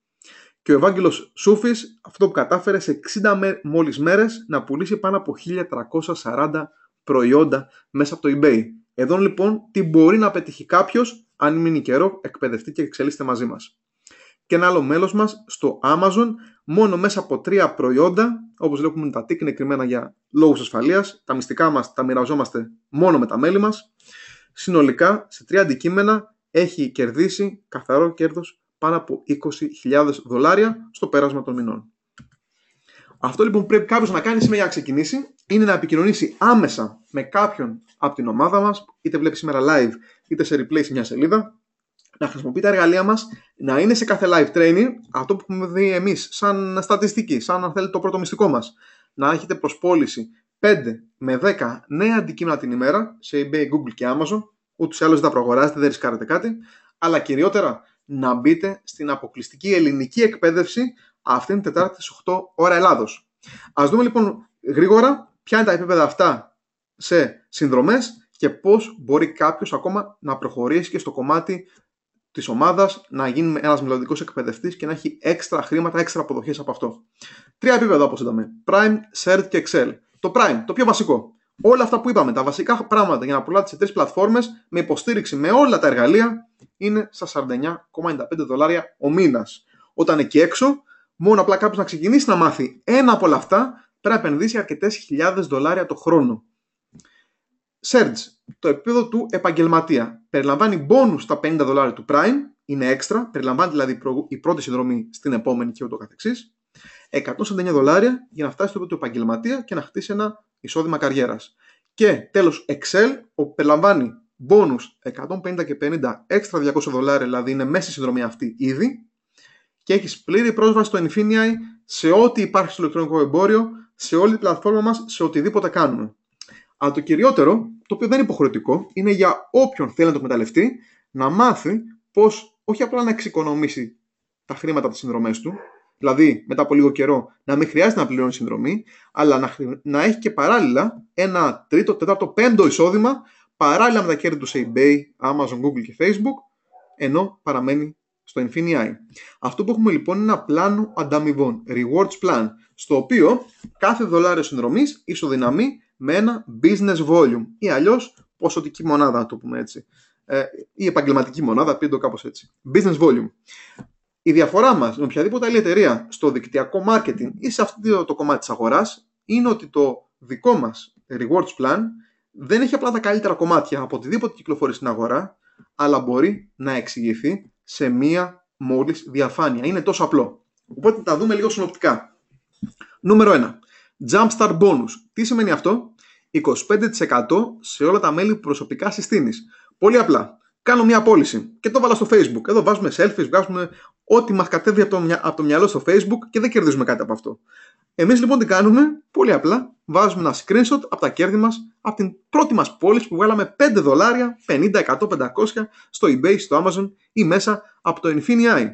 Και ο Ευάγγελος Σούφης, αυτό που κατάφερε σε εξήντα μόλις μέρες να πουλήσει πάνω από χίλια τριακόσια σαράντα προϊόντα μέσα από το eBay. Εδώ λοιπόν τι μπορεί να πετύχει κάποιος, αν μείνει καιρό, εκπαιδευτεί και εξελίσσεται μαζί μας. Και ένα άλλο μέλος μας στο Amazon, μόνο μέσα από τρία προϊόντα, όπως βλέπουμε τα tick είναι κρυμμένα για λόγους ασφαλείας, τα μυστικά μας τα μοιραζόμαστε μόνο με τα μέλη μας, συνολικά σε τρία αντικείμενα έχει κερδίσει καθαρό κέρδος πάνω από είκοσι χιλιάδες δολάρια στο πέρασμα των μηνών. Αυτό λοιπόν πρέπει κάποιος να κάνει σήμερα για να ξεκινήσει, είναι να επικοινωνήσει άμεσα με κάποιον από την ομάδα μας, είτε βλέπει σήμερα live, είτε σε replay σε μια σελίδα, να χρησιμοποιεί τα εργαλεία μας, να είναι σε κάθε live training, αυτό που έχουμε δει εμείς σαν στατιστική, σαν αν θέλετε το πρώτο μυστικό μας, να έχετε προσπόληση πέντε με δέκα νέα αντικείμενα την ημέρα, σε eBay, Google και Amazon, ούτως ή άλλως δεν τα προαγοράζετε, δεν ρισκάρετε κάτι, αλλά κυριότερα να μπείτε στην αποκλειστική ελληνική εκπαίδευση, αυτή είναι Τετάρτη στις οκτώ ώρα Ελλάδος. Ας δούμε λοιπόν γρήγορα ποια είναι τα επίπεδα αυτά σε συνδρομές και πώς μπορεί κάποιος ακόμα να προχωρήσει και στο κομμάτι της ομάδας, να γίνει ένας μελλοντικός εκπαιδευτής και να έχει έξτρα χρήματα, έξτρα αποδοχές από αυτό. Τρία επίπεδα όπως είδαμε. Prime, Cert και Excel. Το Prime, το πιο βασικό. Όλα αυτά που είπαμε, τα βασικά πράγματα για να πουλάτε σε τρεις πλατφόρμες με υποστήριξη με όλα τα εργαλεία είναι στα σαράντα εννιά κόμμα πενήντα πέντε δολάρια ο μήνας. Όταν εκεί έξω, μόνο απλά κάποιος να ξεκινήσει να μάθει ένα από όλα αυτά, πρέπει να επενδύσει αρκετές χιλιάδες δολάρια το χρόνο. Surge, το επίπεδο του επαγγελματία. Περιλαμβάνει bonus τα πενήντα δολάρια του Prime, είναι έξτρα, περιλαμβάνει δηλαδή η πρώτη συνδρομή στην επόμενη και ούτω καθεξής. εκατόν σαράντα εννιά δολάρια για να φτάσει στο επίπεδο του επαγγελματία και να χτίσει ένα εισόδημα καριέρας. Και τέλος Excel, όπου περιλαμβάνει bonus εκατόν πενήντα και πενήντα, έξτρα διακόσια δολάρια, δηλαδή είναι μέσα στη συνδρομή αυτή ήδη. Και έχεις πλήρη πρόσβαση στο INFINii σε ό,τι υπάρχει στο ηλεκτρονικό εμπόριο, σε όλη την πλατφόρμα μας, σε οτιδήποτε κάνουμε. Αλλά το κυριότερο, το οποίο δεν είναι υποχρεωτικό, είναι για όποιον θέλει να το εκμεταλλευτεί, να μάθει πώς όχι απλά να εξοικονομήσει τα χρήματα από τις συνδρομές του, δηλαδή μετά από λίγο καιρό να μην χρειάζεται να πληρώνει συνδρομή, αλλά να, να έχει και παράλληλα ένα τρίτο, τέταρτο, πέμπτο εισόδημα παράλληλα με τα κέρδη του σε eBay, Amazon, Google και Facebook, ενώ παραμένει στο INFINii. Αυτό που έχουμε λοιπόν είναι ένα πλάνο ανταμοιβών, rewards plan, στο οποίο κάθε δολάριο συνδρομής ισοδυναμεί με ένα business volume ή αλλιώς ποσοτική μονάδα, να το πούμε έτσι, ε, ή επαγγελματική μονάδα, πείτε το κάπως έτσι. Business volume. Η διαφορά μας με οποιαδήποτε άλλη εταιρεία στο δικτυακό marketing ή σε αυτό το κομμάτι της αγοράς είναι ότι το δικό μας rewards plan δεν έχει απλά τα καλύτερα κομμάτια από οτιδήποτε κυκλοφορεί στην αγορά, αλλά μπορεί να εξηγηθεί σε μία μόλις διαφάνεια. Είναι τόσο απλό. Οπότε τα δούμε λίγο συνοπτικά. Νούμερο ένα. Jumpstart bonus. Τι σημαίνει αυτό? είκοσι πέντε τοις εκατό σε όλα τα μέλη που προσωπικά συστήνεις. Πολύ απλά. Κάνω μία πώληση και το βάλω στο Facebook. Εδώ βάζουμε selfies, βγάζουμε ό,τι μας κατέβει από το, μυα... από το μυαλό στο Facebook και δεν κερδίζουμε κάτι από αυτό. Εμείς λοιπόν τι κάνουμε? Πολύ απλά. Βάζουμε ένα screenshot από τα κέρδη μας, από την πρώτη μας πώληση που βγάλαμε πέντε δολάρια, πενήντα, εκατό, πεντακόσια στο eBay, στο Amazon ή μέσα από το INFINii.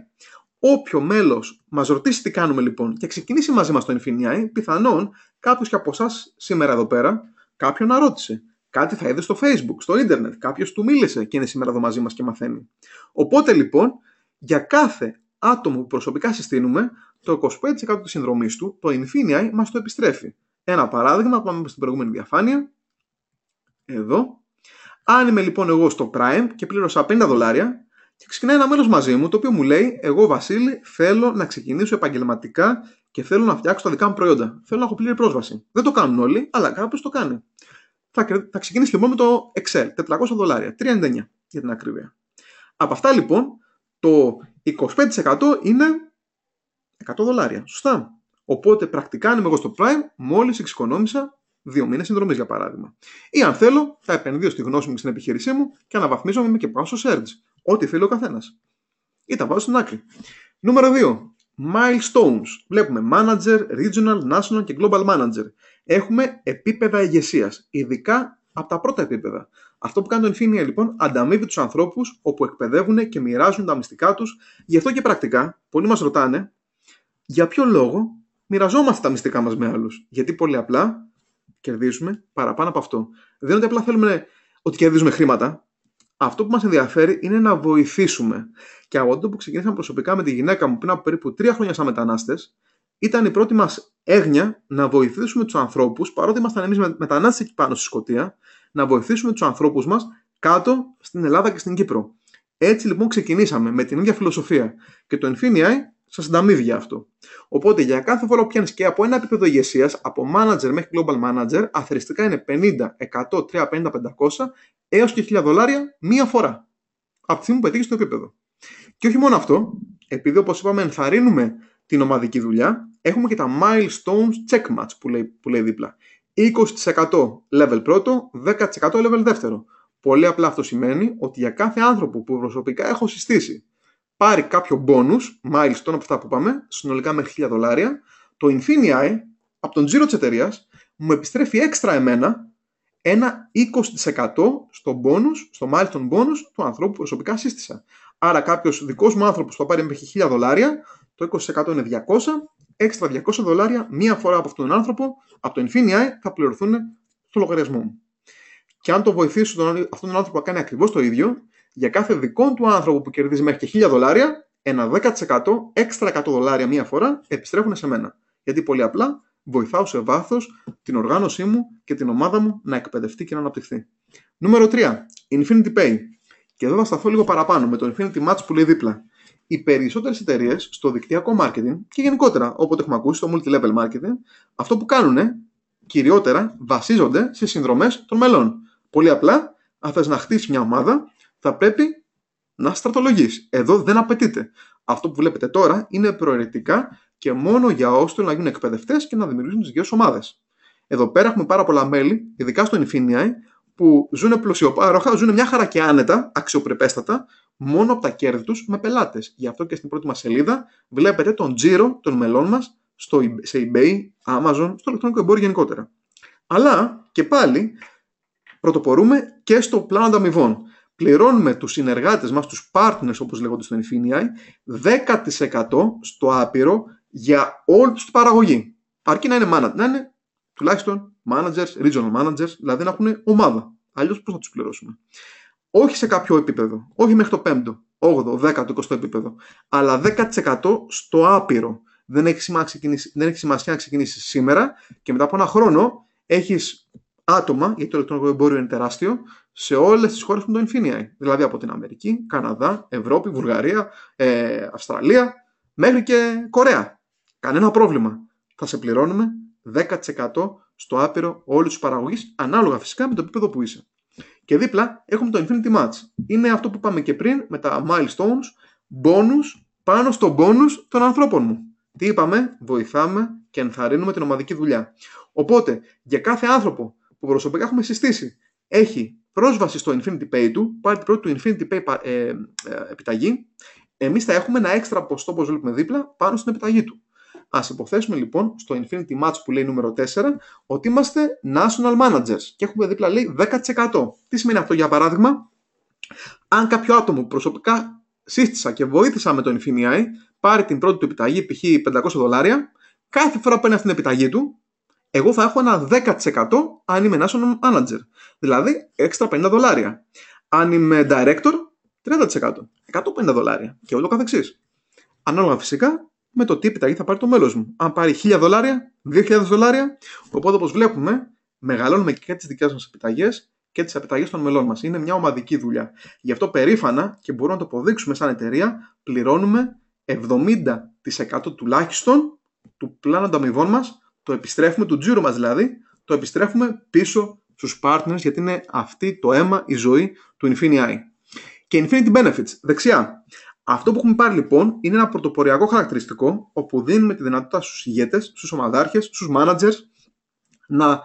Όποιο μέλος μας ρωτήσει τι κάνουμε λοιπόν και ξεκινήσει μαζί μας το INFINii, πιθανόν κάποιος και από εσάς σήμερα εδώ πέρα κάποιον να ρώτησε. Κάτι θα είδε στο Facebook, στο ίντερνετ, κάποιος του μίλησε και είναι σήμερα εδώ μαζί μας και μαθαίνει. Οπότε λοιπόν, για κάθε άτομο που προσωπικά συστήνουμε, το είκοσι πέντε τοις εκατό της συνδρομής του, το INFINii μας το επιστρέφει. Ένα παράδειγμα, πάμε στην προηγούμενη διαφάνεια. Εδώ. Αν είμαι λοιπόν εγώ στο Prime και πλήρωσα πενήντα δολάρια και ξεκινάει ένα μέλος μαζί μου το οποίο μου λέει: εγώ, Βασίλη, θέλω να ξεκινήσω επαγγελματικά και θέλω να φτιάξω τα δικά μου προϊόντα. Θέλω να έχω πλήρη πρόσβαση. Δεν το κάνουν όλοι, αλλά κάποιος το κάνει. θα, θα ξεκινήσει λοιπόν με το Excel, τετρακόσια δολάρια, τριάντα εννιά για την ακρίβεια. Από αυτά λοιπόν, το είκοσι πέντε τοις εκατό είναι εκατό δολάρια, σωστά. Οπότε πρακτικά αν είμαι εγώ στο Prime, μόλις εξοικονόμησα δύο μήνες συνδρομής για παράδειγμα. Ή αν θέλω, θα επενδύω στη γνώση μου και στην επιχείρησή μου και αναβαθμίζομαι και πάω στο Surge. Ό,τι θέλει ο καθένας. Ή τα βάζω στην άκρη. Νούμερο δύο. Milestones. Βλέπουμε Manager, Regional, National και Global Manager. Έχουμε επίπεδα ηγεσίας, ειδικά από τα πρώτα επίπεδα. Αυτό που κάνει το INFINii λοιπόν, ανταμείβει τους ανθρώπους όπου εκπαιδεύουν και μοιράζουν τα μυστικά τους. Γι' αυτό και πρακτικά, πολλοί μας ρωτάνε, για ποιο λόγο μοιραζόμαστε τα μυστικά μας με άλλους. Γιατί πολύ απλά κερδίζουμε παραπάνω από αυτό. Δεν είναι ότι απλά θέλουμε ότι κερδίζουμε χρήματα. Αυτό που μας ενδιαφέρει είναι να βοηθήσουμε. Και από τότε που ξεκινήσαμε προσωπικά με τη γυναίκα μου πριν από περίπου τρία χρόνια σαν μετανάστες, ήταν η πρώτη μας έγνοια να βοηθήσουμε τους ανθρώπους, παρότι ήμασταν εμείς μετανάστες εκεί πάνω στη Σκωτία, να βοηθήσουμε τους ανθρώπους μας κάτω στην Ελλάδα και στην Κύπρο. Έτσι λοιπόν ξεκινήσαμε με την ίδια φιλοσοφία. Και το INFINii σας ανταμείβει για αυτό. Οπότε για κάθε φορά που πιάνεις και από ένα επίπεδο ηγεσίας, από manager μέχρι global manager, αθρηστικά είναι πενήντα, εκατό, τριακόσια πενήντα, πεντακόσια έως και χίλια δολάρια μία φορά. Από τη στιγμή που πετύχεις το επίπεδο. Και όχι μόνο αυτό, επειδή όπως είπαμε ενθαρρύνουμε την ομαδική δουλειά, έχουμε και τα milestones checkmatch που λέει, που λέει δίπλα. είκοσι τοις εκατό level πρώτο, δέκα τοις εκατό level δεύτερο. Πολύ απλά αυτό σημαίνει ότι για κάθε άνθρωπο που προσωπικά έχω συστήσει πάρει κάποιο bonus, milestone από αυτά που πάμε, συνολικά μέχρι χίλια δολάρια, το INFINii, από τον τζίρο της εταιρείας, μου επιστρέφει έξτρα εμένα ένα είκοσι τοις εκατό στο bonus, στο milestone bonus του ανθρώπου που προσωπικά σύστησα. Άρα κάποιος δικός μου άνθρωπος που θα πάρει μέχρι χίλια δολάρια, το είκοσι τοις εκατό είναι διακόσια, έξτρα διακόσια δολάρια μία φορά από αυτόν τον άνθρωπο, από το INFINii θα πληρωθούν στο λογαριασμό μου. Και αν το βοηθήσω τον, αυτόν τον άνθρωπο να κάνει ακριβώς το ίδιο, για κάθε δικών του άνθρωπο που κερδίζει μέχρι και χίλια δολάρια, ένα δέκα τοις εκατό, έξτρα εκατό δολάρια μία φορά επιστρέφουν σε μένα. Γιατί πολύ απλά βοηθάω σε βάθος την οργάνωσή μου και την ομάδα μου να εκπαιδευτεί και να αναπτυχθεί. Νούμερο τρία. Infinity Pay. Και εδώ θα σταθώ λίγο παραπάνω με το Infinity Match που λέει δίπλα. Οι περισσότερες εταιρείες στο δικτυακό marketing και γενικότερα όποτε έχουμε ακούσει το multi-level marketing, αυτό που κάνουν κυριότερα βασίζονται σε συνδρομές των μελών. Πολύ απλά, αν θες να χτίσεις μια ομάδα, θα πρέπει να στρατολογείς. Εδώ δεν απαιτείται. Αυτό που βλέπετε τώρα είναι προαιρετικά και μόνο για όσοι θέλουν να γίνουν εκπαιδευτές και να δημιουργήσουν τις δικές ομάδες. Εδώ πέρα έχουμε πάρα πολλά μέλη, ειδικά στο INFINii, που ζουν πλουσιοπάροχα, ζουν μια χαρά και άνετα, αξιοπρεπέστατα, μόνο από τα κέρδη τους με πελάτες. Γι' αυτό και στην πρώτη μας σελίδα βλέπετε τον τζίρο των μελών μας στο, σε eBay, Amazon, στο ηλεκτρονικό εμπόριο γενικότερα. Αλλά και πάλι πρωτοπορούμε και στο πλάνο ανταμοιβών. Πληρώνουμε τους συνεργάτες μας, τους partners όπως λέγονται στο INFINii, δέκα τοις εκατό στο άπειρο για όλη τους την παραγωγή. Αρκεί να είναι, να είναι τουλάχιστον managers, regional managers, δηλαδή να έχουν ομάδα. Αλλιώς πώς θα τους πληρώσουμε. Όχι σε κάποιο επίπεδο, όχι μέχρι το πέμπτο, όγδοο, δέκατο, εικοστό επίπεδο, αλλά δέκα τοις εκατό στο άπειρο. Δεν έχει σημασία να ξεκινήσεις σήμερα και μετά από ένα χρόνο έχεις άτομα, γιατί το ηλεκτρονικό εμπόριο είναι τεράστιο, σε όλες τις χώρες που είναι το INFINii. Δηλαδή από την Αμερική, Καναδά, Ευρώπη, Βουλγαρία, ε, Αυστραλία, μέχρι και Κορέα. Κανένα πρόβλημα. Θα σε πληρώνουμε δέκα τοις εκατό στο άπειρο όλη τη παραγωγή, ανάλογα φυσικά με το επίπεδο που είσαι. Και δίπλα έχουμε το Infinity Match. Είναι αυτό που είπαμε και πριν με τα milestones, bonus πάνω στο bonus των ανθρώπων μου. Τι είπαμε, βοηθάμε και ενθαρρύνουμε την ομαδική δουλειά. Οπότε για κάθε άνθρωπο που προσωπικά έχουμε συστήσει έχει πρόσβαση στο Infinity Pay του, πάρει την πρώτη του Infinity Pay ε, ε, επιταγή, εμείς θα έχουμε ένα έξτρα ποστό, όπως βλέπουμε δίπλα, πάνω στην επιταγή του. Ας υποθέσουμε λοιπόν στο Infinity Match που λέει νούμερο τέσσερα ότι είμαστε National Managers και έχουμε δίπλα λέει δέκα τοις εκατό. Τι σημαίνει αυτό για παράδειγμα? Αν κάποιο άτομο που προσωπικά σύστησα και βοήθησα με το INFINii πάρει την πρώτη του επιταγή, π.χ. πεντακόσια δολάρια, κάθε φορά που είναι στην επιταγή του, εγώ θα έχω ένα δέκα τοις εκατό αν είμαι National Manager, δηλαδή έξτρα πενήντα δολάρια. Αν είμαι Director, τριάντα τοις εκατό, εκατόν πενήντα δολάρια και όλο καθεξής. Ανάλογα φυσικά με το τι επιταγή θα πάρει το μέλος μου. Αν πάρει χίλια δολάρια, δύο χιλιάδες δολάρια, οπότε όπως βλέπουμε μεγαλώνουμε και τις δικές μας επιταγές και τις επιταγές των μελών μας. Είναι μια ομαδική δουλειά. Γι' αυτό περήφανα και μπορούμε να το αποδείξουμε σαν εταιρεία, πληρώνουμε εβδομήντα τοις εκατό τουλάχιστον του πλάνου ανταμοιβών μας. Το επιστρέφουμε, του τζίρου μας δηλαδή, το επιστρέφουμε πίσω στους partners, γιατί είναι αυτή το αίμα, η ζωή του INFINii. Και Infinity Benefits, δεξιά. Αυτό που έχουμε πάρει λοιπόν είναι ένα πρωτοποριακό χαρακτηριστικό, όπου δίνουμε τη δυνατότητα στους ηγέτες, στους ομαδάρχες, στους managers να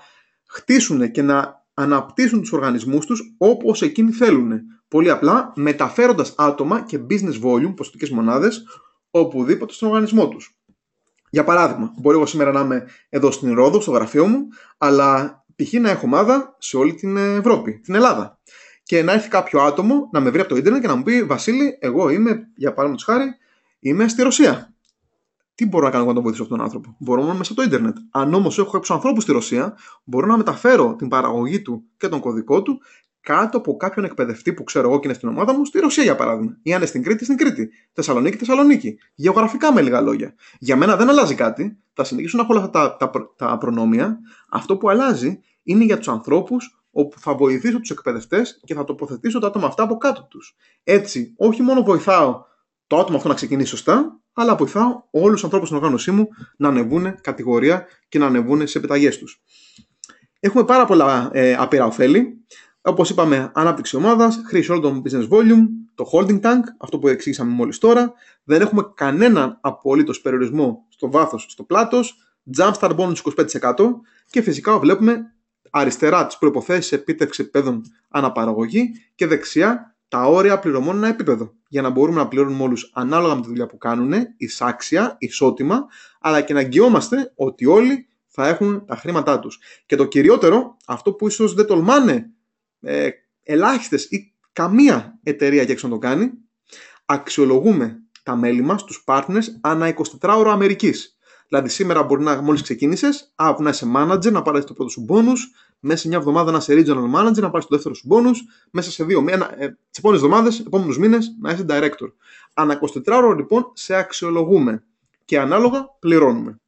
χτίσουν και να αναπτύσσουν τους οργανισμούς τους όπως εκείνοι θέλουν. Πολύ απλά μεταφέροντας άτομα και business volume, ποσοτικές μονάδες, οπουδήποτε στον οργανισμό τους. Για παράδειγμα, μπορεί εγώ σήμερα να είμαι εδώ στην Ρόδο, στο γραφείο μου, αλλά π.χ. να έχω ομάδα σε όλη την Ευρώπη, την Ελλάδα. Και να έρθει κάποιο άτομο να με βρει από το ίντερνετ και να μου πει: Βασίλη, εγώ είμαι, για παράδειγμα χάρη, είμαι στη Ρωσία. Τι μπορώ να κάνω να τον βοηθήσω αυτόν τον άνθρωπο? Μπορώ μόνο μέσα στο ίντερνετ. Αν όμως έχω κάποιους ανθρώπους στη Ρωσία, μπορώ να μεταφέρω την παραγωγή του και τον κωδικό του κάτω από κάποιον εκπαιδευτή που ξέρω εγώ και είναι στην ομάδα μου στη Ρωσία, για παράδειγμα. Ή αν είναι στην Κρήτη, στην Κρήτη. Θεσσαλονίκη, Θεσσαλονίκη. Γεωγραφικά, με λίγα λόγια. Για μένα δεν αλλάζει κάτι. Θα συνεχίσω να έχω όλα αυτά τα, τα, τα προνόμια. Αυτό που αλλάζει είναι για τους ανθρώπους, όπου θα βοηθήσω τους εκπαιδευτές και θα τοποθετήσω τα άτομα αυτά από κάτω τους. Έτσι, όχι μόνο βοηθάω το άτομο αυτό να ξεκινήσει σωστά, αλλά βοηθάω όλους τους ανθρώπους στην οργάνωσή μου να ανεβούν κατηγορία και να ανεβούν σε επιταγές τους. Έχουμε πάρα πολλά ε, απειρά ωφέλη. Όπως είπαμε, ανάπτυξη ομάδας, χρήση όλων των business volume, το holding tank, αυτό που εξήγησαμε μόλις τώρα. Δεν έχουμε κανέναν απολύτως περιορισμό στο βάθος, στο πλάτος. Jumpstart bonus είκοσι πέντε τοις εκατό και φυσικά βλέπουμε αριστερά τις προϋποθέσεις επίτευξη επίπεδων αναπαραγωγή και δεξιά τα όρια πληρωμών ένα επίπεδο. Για να μπορούμε να πληρώνουμε όλους ανάλογα με τη δουλειά που κάνουν, εισάξια, ισότιμα, αλλά και να εγγυόμαστε ότι όλοι θα έχουν τα χρήματά τους. Και το κυριότερο, αυτό που ίσως δεν τολμάνε ε, ελάχιστες ή καμία εταιρεία και έξω να το κάνει, αξιολογούμε τα μέλη μας, τους partners, ανά εικοσιτετράωρο Αμερικής. Δηλαδή, σήμερα μπορεί να μόλις ξεκίνησες, από να είσαι manager, να πάρεις το πρώτο σου bonus, μέσα σε μια εβδομάδα να είσαι regional manager, να πάρεις το δεύτερο σου bonus, μέσα σε δύο μήνες, ε, τις επόμενες εβδομάδες, επόμενους μήνες να είσαι director. Ανά εικοσιτετράωρο λοιπόν σε αξιολογούμε και ανάλογα πληρώνουμε.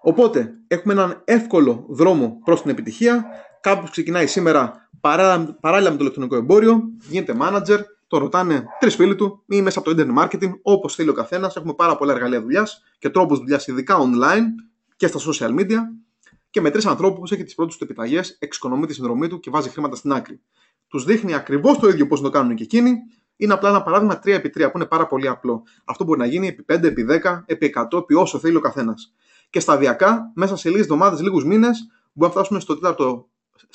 Οπότε, έχουμε έναν εύκολο δρόμο προς την επιτυχία. Κάποιος ξεκινάει σήμερα παρά, παράλληλα με το ηλεκτρονικό εμπόριο, γίνεται manager. Το ρωτάνε τρεις φίλοι του ή μέσα από το internet marketing, όπως θέλει ο καθένας. Έχουμε πάρα πολλά εργαλεία δουλειάς και τρόπους δουλειάς, ειδικά online και στα social media. Και με τρεις ανθρώπους έχει τις πρώτες του επιταγές, εξοικονομεί τη συνδρομή του και βάζει χρήματα στην άκρη. Τους δείχνει ακριβώς το ίδιο πώς το κάνουν και εκείνοι. Είναι απλά ένα παράδειγμα τρία επί τρία που είναι πάρα πολύ απλό. Αυτό μπορεί να γίνει επί πέντε, επί δέκα, επί εκατό, επί όσο θέλει ο καθένας. Και σταδιακά, μέσα σε λίγες εβδομάδες, λίγους μήνες, μπορούμε να φτάσουμε στο τέταρτο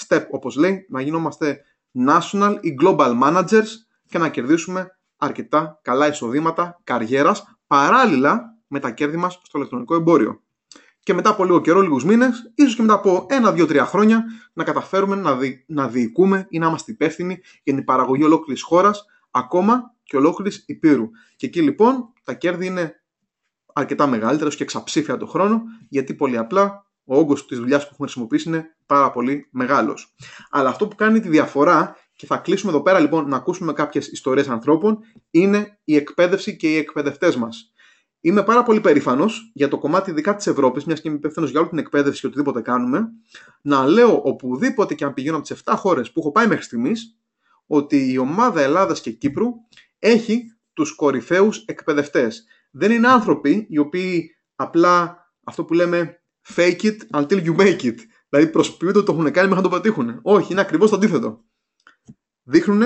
step, όπως λέει, να γινόμαστε national ή global managers και να κερδίσουμε αρκετά καλά εισοδήματα καριέρας παράλληλα με τα κέρδη μας στο ηλεκτρονικό εμπόριο. Και μετά από λίγο καιρό, λίγους μήνες, ίσως και μετά από ένα, δύο, τρία χρόνια, να καταφέρουμε να, δι... να διοικούμε ή να είμαστε υπεύθυνοι για την παραγωγή ολόκληρης χώρας, ακόμα και ολόκληρης υπήρου. Και εκεί λοιπόν τα κέρδη είναι αρκετά μεγαλύτερα, και εξαψήφια το χρόνο, γιατί πολύ απλά ο όγκος της δουλειάς που έχουμε χρησιμοποιήσει είναι πάρα πολύ μεγάλος. Αλλά αυτό που κάνει τη διαφορά, και θα κλείσουμε εδώ πέρα λοιπόν να ακούσουμε κάποιες ιστορίες ανθρώπων, είναι η εκπαίδευση και οι εκπαιδευτές μας. Είμαι πάρα πολύ περήφανος για το κομμάτι ειδικά της Ευρώπης, μιας και είμαι υπεύθυνος για όλη την εκπαίδευση και οτιδήποτε κάνουμε, να λέω οπουδήποτε και αν πηγαίνω από τις επτά χώρες που έχω πάει μέχρι στιγμής, ότι η ομάδα Ελλάδας και Κύπρου έχει τους κορυφαίους εκπαιδευτές. Δεν είναι άνθρωποι οι οποίοι απλά αυτό που λέμε fake it until you make it, δηλαδή προσποιούνται ότι το έχουν κάνει μέχρι να το πετύχουν. Όχι, είναι ακριβώς το αντίθετο. Δείχνουν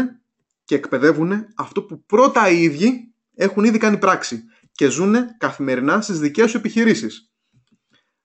και εκπαιδεύουν αυτό που πρώτα οι ίδιοι έχουν ήδη κάνει πράξη και ζουν καθημερινά στις δικές σου επιχειρήσεις.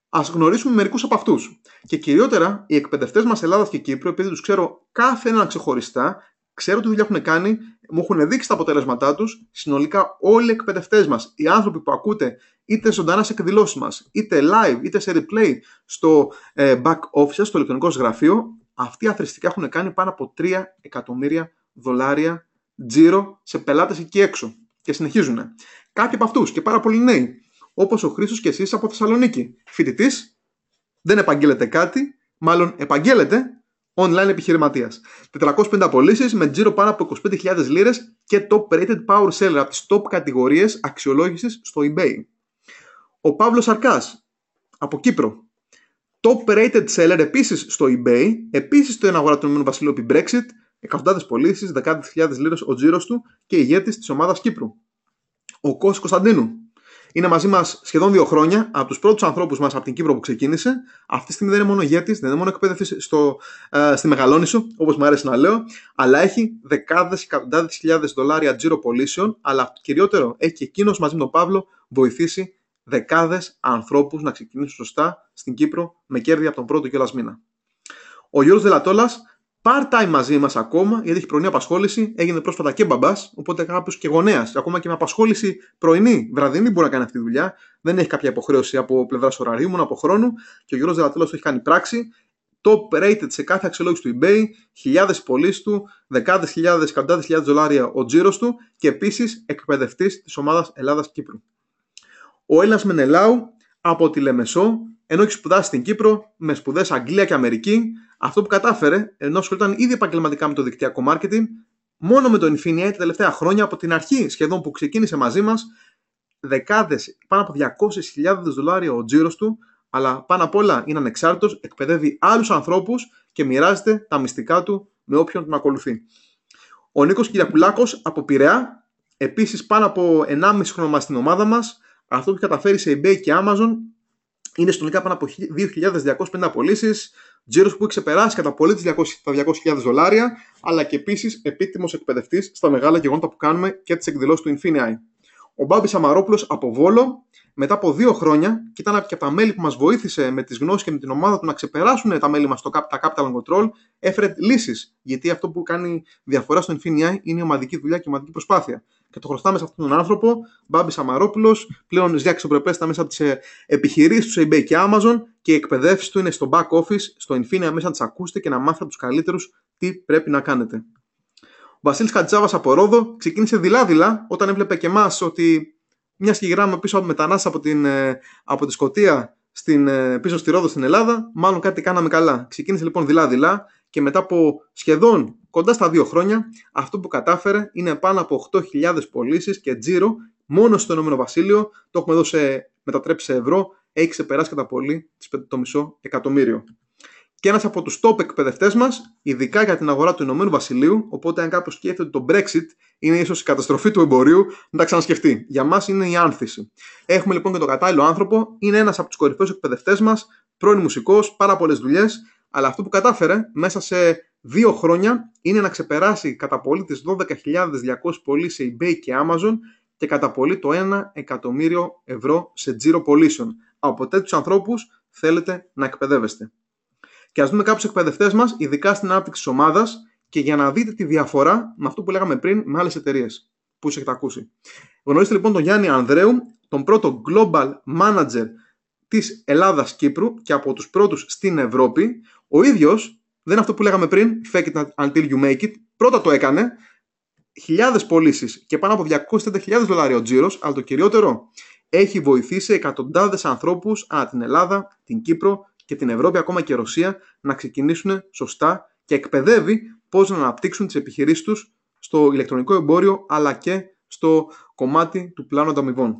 Ας γνωρίσουμε μερικούς από αυτούς. Και κυριότερα οι εκπαιδευτές μας Ελλάδας και Κύπρου, επειδή τους ξέρω κάθε έναν ξεχωριστά, ξέρω τι δουλειά έχουν κάνει, μου έχουν δείξει τα αποτελέσματά τους. Συνολικά όλοι οι εκπαιδευτές μας, οι άνθρωποι που ακούτε είτε ζωντανά σε εκδηλώσεις μας, είτε live, είτε σε replay στο ε, back office, στο ηλεκτρονικό γραφείο, αυτοί αθρηστικά έχουν κάνει πάνω από τρία εκατομμύρια δολάρια τζίρο σε πελάτες εκεί έξω. Και συνεχίζουν. Κάποιοι από αυτούς και πάρα πολλοί νέοι, όπως ο Χρήστος και εσείς από Θεσσαλονίκη. Φοιτητής, δεν επαγγέλλεται κάτι, μάλλον επαγγέλλεται online επιχειρηματίας. τετρακόσιες πενήντα πωλήσεις με τζίρο πάνω από είκοσι πέντε χιλιάδες λίρες και το rated power seller από τις top κατηγορίες αξιολόγησης στο eBay. Ο Παύλος Αρκάς από Κύπρο. Top rated seller επίσης στο eBay, επίσης στην αγορά του Ηνωμένου Βασιλείου επί Brexit, εκατοντάδες πωλήσεις, δεκάδες χιλιάδες λίρες ο τζίρος του και ηγέτης της ομάδας Κύπρου. Ο Κώσης Κωνσταντίνου. Είναι μαζί μας σχεδόν δύο χρόνια, από τους πρώτους ανθρώπους μας από την Κύπρο που ξεκίνησε. Αυτή τη στιγμή δεν είναι μόνο ηγέτης, δεν είναι μόνο εκπαίδευση στο, ε, στη Μεγαλόνησο, όπως μου αρέσει να λέω, αλλά έχει δεκάδες, εκατοντάδες χιλιάδες δολάρια τζίρο πωλήσεων. Αλλά κυριότερο, έχει και εκείνος μαζί με τον Παύλο βοηθήσει δεκάδες ανθρώπους να ξεκινήσουν σωστά στην Κύπρο με κέρδη από τον πρώτο κιόλας μήνα. Ο Γιώργος Δελατόλας, part-time μαζί μας ακόμα, γιατί έχει πρωινή απασχόληση, έγινε πρόσφατα και μπαμπάς, οπότε κάποιος και γονέας. Ακόμα και με απασχόληση πρωινή, βραδινή μπορεί να κάνει αυτή τη δουλειά. Δεν έχει κάποια υποχρέωση από πλευράς ωραρίου, μόνο από χρόνου. Και ο Γιώργος Δελατόλας το έχει κάνει πράξη. Top rated σε κάθε αξιολόγηση του eBay, χιλιάδες πωλήσεις του, δεκάδες χιλιάδες, εκατοντάδες χιλιάδες δολάρια ο τζίρος του και επίσης εκπαιδευτής της ομάδας Ελλάδας-Κύπρου. Ο Έλληνας Μενελάου από τη Λεμεσό, ενώ έχει σπουδάσει στην Κύπρο με σπουδές Αγγλία και Αμερική, αυτό που κατάφερε, ενώ ασχολιόταν ήδη επαγγελματικά με το δικτυακό μάρκετινγκ, μόνο με το INFINii τα τελευταία χρόνια, από την αρχή σχεδόν που ξεκίνησε μαζί μας, δεκάδες, πάνω από διακόσιες χιλιάδες δολάρια ο τζίρος του, αλλά πάνω απ' όλα είναι ανεξάρτητος, εκπαιδεύει άλλους ανθρώπους και μοιράζεται τα μυστικά του με όποιον τον ακολουθεί. Ο Νίκος Κυριακουλάκος από Πειραιά, επίσης πάνω από ενάμιση χρόνο στην ομάδα μας. Αυτό που έχει καταφέρει σε eBay και Amazon είναι συνολικά πάνω από δύο χιλιάδες διακόσιες πενήντα πωλήσεις, τζίρος που έχει ξεπεράσει κατά πολύ τα διακόσιες χιλιάδες δολάρια, αλλά και επίσης επίτιμος εκπαιδευτής στα μεγάλα γεγονότα που κάνουμε και τις εκδηλώσεις του INFINii. Ο Μπάμπης Σαμαρόπουλος από Βόλο, μετά από δύο χρόνια, και ήταν από τα μέλη που μας βοήθησε με τις γνώσεις και με την ομάδα του να ξεπεράσουν τα μέλη μας στο τα Capital Control, έφερε λύσεις. Γιατί αυτό που κάνει διαφορά στο INFINii είναι η ομαδική δουλειά και η ομαδική προσπάθεια. Και το χρωστάμε σε αυτόν τον άνθρωπο, Μπάμπη Σαμαρόπουλος, πλέον ζει αξιοπρεπέστα μέσα από τις επιχειρήσεις του eBay και Amazon και η εκπαιδεύση του είναι στο back office, στο INFINii, μέσα να τις ακούσετε και να μάθετε από τους καλύτερους τι πρέπει να κάνετε. Ο Βασίλης Χατζάβας από Ρόδο ξεκίνησε δειλά-δειλά όταν έβλεπε και εμάς ότι μια και γυράμε πίσω από μετανάστες από, από τη Σκωτία στην, πίσω στη Ρόδο στην Ελλάδα, μάλλον κάτι κάναμε καλά. Ξεκίνησε λοιπόν δειλά-δειλά και μετά από σχεδόν κοντά στα δύο χρόνια, αυτό που κατάφερε είναι πάνω από οκτώ χιλιάδες πωλήσεις και τζίρο μόνο στο Ηνωμένο Βασίλειο. Το έχουμε εδώ σε, μετατρέψει σε ευρώ, έχει ξεπεράσει κατά πολύ το μισό εκατομμύριο. Και ένας από τους top εκπαιδευτές μας, ειδικά για την αγορά του Ηνωμένου Βασιλείου, οπότε αν κάποιος σκέφτεται ότι το Brexit είναι ίσως η καταστροφή του εμπορίου, να τα ξανασκεφτεί. Για μας είναι η άνθηση. Έχουμε λοιπόν και τον κατάλληλο άνθρωπο, είναι ένας από τους κορυφαίους εκπαιδευτές μας, πρώην μουσικός, πάρα πολλές δουλειές, αλλά αυτό που κατάφερε μέσα σε δύο χρόνια είναι να ξεπεράσει κατά πολύ τις δώδεκα χιλιάδες διακόσιες πωλήσεις σε eBay και Amazon και κατά πολύ το ένα εκατομμύριο ευρώ σε τζίρο πωλήσεων. Από τέτοιους ανθρώπους θέλετε να εκπαιδεύεστε. Και ας δούμε κάποιους εκπαιδευτές μας, ειδικά στην ανάπτυξη της ομάδας, και για να δείτε τη διαφορά με αυτό που λέγαμε πριν με άλλες εταιρείες που έχετε ακούσει. Γνωρίστε λοιπόν τον Γιάννη Ανδρέου, τον πρώτο Global Manager της Ελλάδας-Κύπρου και από τους πρώτους στην Ευρώπη. Ο ίδιος, δεν είναι αυτό που λέγαμε πριν, fake it until you make it, πρώτα το έκανε, χιλιάδες πωλήσεις και πάνω από διακόσιες τριάντα χιλιάδες δολάρια ο τζίρος, αλλά το κυριότερο, έχει βοηθήσει εκατοντάδες ανθρώπους ανά την Ελλάδα, την Κύπρο και την Ευρώπη, ακόμα και Ρωσία, να ξεκινήσουν σωστά και εκπαιδεύει πώς να αναπτύξουν τις επιχειρήσεις τους στο ηλεκτρονικό εμπόριο αλλά και στο κομμάτι του πλάνου ανταμοιβών.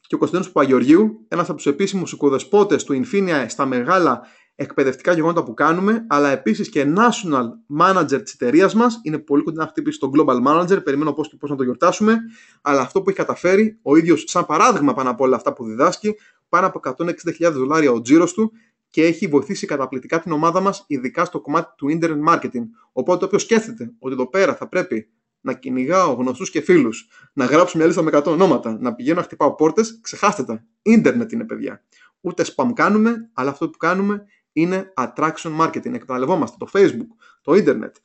Και ο Κωνσταντίνος Παγεωργίου, ένας από τους επίσημους οικοδεσπότες του INFINii στα μεγάλα εκπαιδευτικά γεγονότα που κάνουμε, αλλά επίσης και national manager της εταιρείας μας, είναι πολύ κοντά να χτυπήσει τον global manager, περιμένω πώς και πώς να το γιορτάσουμε, αλλά αυτό που έχει καταφέρει, ο ίδιος σαν παράδειγμα πάνω από όλα αυτά που διδάσκει, πάνω από εκατόν εξήντα χιλιάδες δολάρια ο τζίρος του και έχει βοηθήσει καταπληκτικά την ομάδα μας, ειδικά στο κομμάτι του internet marketing. Οπότε, όποιος σκέφτεται ότι εδώ πέρα θα πρέπει να κυνηγάω γνωστούς και φίλους, να γράψω μια λίστα με εκατό ονόματα, να πηγαίνω να χτυπάω πόρτες, ξεχάστε τα. Ίντερνετ είναι, παιδιά. Ούτε spam κάνουμε, αλλά αυτό που κάνουμε είναι attraction marketing. Εκμεταλλευόμαστε το Facebook, το ίντερνετ,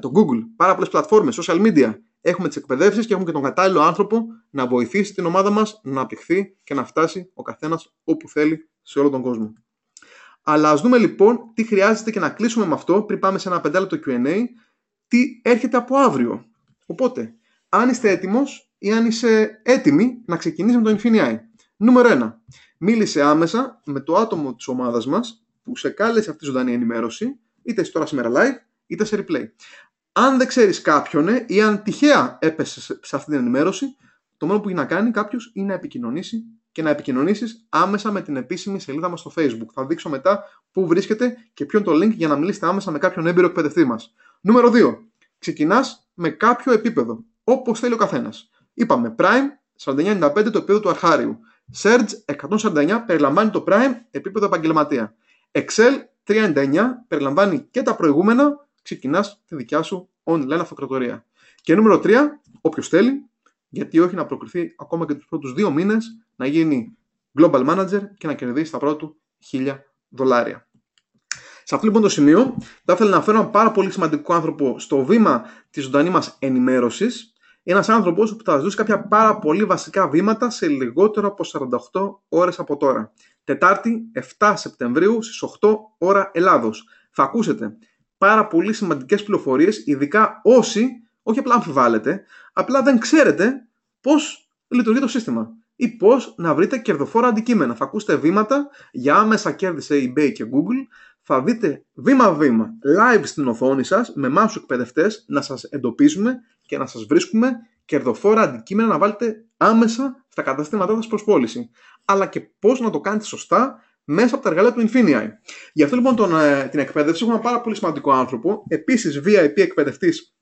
το Google, πάρα πολλές πλατφόρμες, social media. Έχουμε τις εκπαιδεύσεις και έχουμε και τον κατάλληλο άνθρωπο να βοηθήσει την ομάδα μας να αναπτυχθεί και να φτάσει ο καθένας όπου θέλει σε όλο τον κόσμο. Αλλά ας δούμε λοιπόν τι χρειάζεται και να κλείσουμε με αυτό πριν πάμε σε ένα πεντάλεπτο κιου εντ έι, τι έρχεται από αύριο. Οπότε, αν είστε έτοιμος ή αν είσαι έτοιμοι να ξεκινήσουμε το INFINii. Νούμερο ένα. Μίλησε άμεσα με το άτομο της ομάδας μας που σε κάλεσε αυτή τη ζωντανή ενημέρωση, είτε τώρα σήμερα live είτε σε replay. Αν δεν ξέρεις κάποιον ή αν τυχαία έπεσες σε αυτή την ενημέρωση, το μόνο που έχει να κάνει κάποιος είναι να επικοινωνήσει και να επικοινωνήσεις άμεσα με την επίσημη σελίδα μας στο Facebook. Θα δείξω μετά πού βρίσκεται και ποιο είναι το link για να μιλήσετε άμεσα με κάποιον έμπειρο εκπαιδευτή μας. Νούμερο δύο. Ξεκινάς με κάποιο επίπεδο, όπως θέλει ο καθένας. Είπαμε Prime, σαράντα εννιά ενενήντα πέντε το επίπεδο του αρχάριου. Surge εκατόν σαράντα εννιά περιλαμβάνει το Prime επίπεδο επαγγελματία. Excel τριακόσια ενενήντα εννιά περιλαμβάνει και τα προηγούμενα. Ξεκινάς τη δικιά σου online αυτοκρατορία. Και νούμερο τρία, όποιος θέλει, γιατί όχι να προκριθεί ακόμα και τους πρώτους δύο μήνες να γίνει global manager και να κερδίσει τα πρώτου χίλια δολάρια. Σε αυτό λοιπόν το σημείο, θα ήθελα να φέρω έναν πάρα πολύ σημαντικό άνθρωπο στο βήμα της ζωντανή μας ενημέρωσης. Ένας άνθρωπος που θα σας δώσει κάποια πάρα πολύ βασικά βήματα σε λιγότερο από σαράντα οκτώ ώρες από τώρα. Τετάρτη, εφτά Σεπτεμβρίου στις οκτώ ώρα Ελλάδος. Θα ακούσετε πάρα πολύ σημαντικές πληροφορίες, ειδικά όσοι, όχι απλά αμφιβάλλετε, απλά δεν ξέρετε πώς λειτουργεί το σύστημα ή πώς να βρείτε κερδοφόρα αντικείμενα. Θα ακούσετε βήματα για άμεσα κέρδη σε eBay και Google. Θα δείτε βήμα-βήμα, live στην οθόνη σας, με εμάς τους εκπαιδευτές, να σας εντοπίζουμε και να σας βρίσκουμε κερδοφόρα αντικείμενα να βάλετε άμεσα στα καταστήματά σας προς πώληση. Αλλά και πώς να το κάνετε σωστά μέσα από τα εργαλεία του INFINii. Γι' αυτό λοιπόν τον, ε, την εκπαίδευση έχουμε ένα πάρα πολύ σημαντικό άνθρωπο, επίσης βι άι πι εκπαιδευτής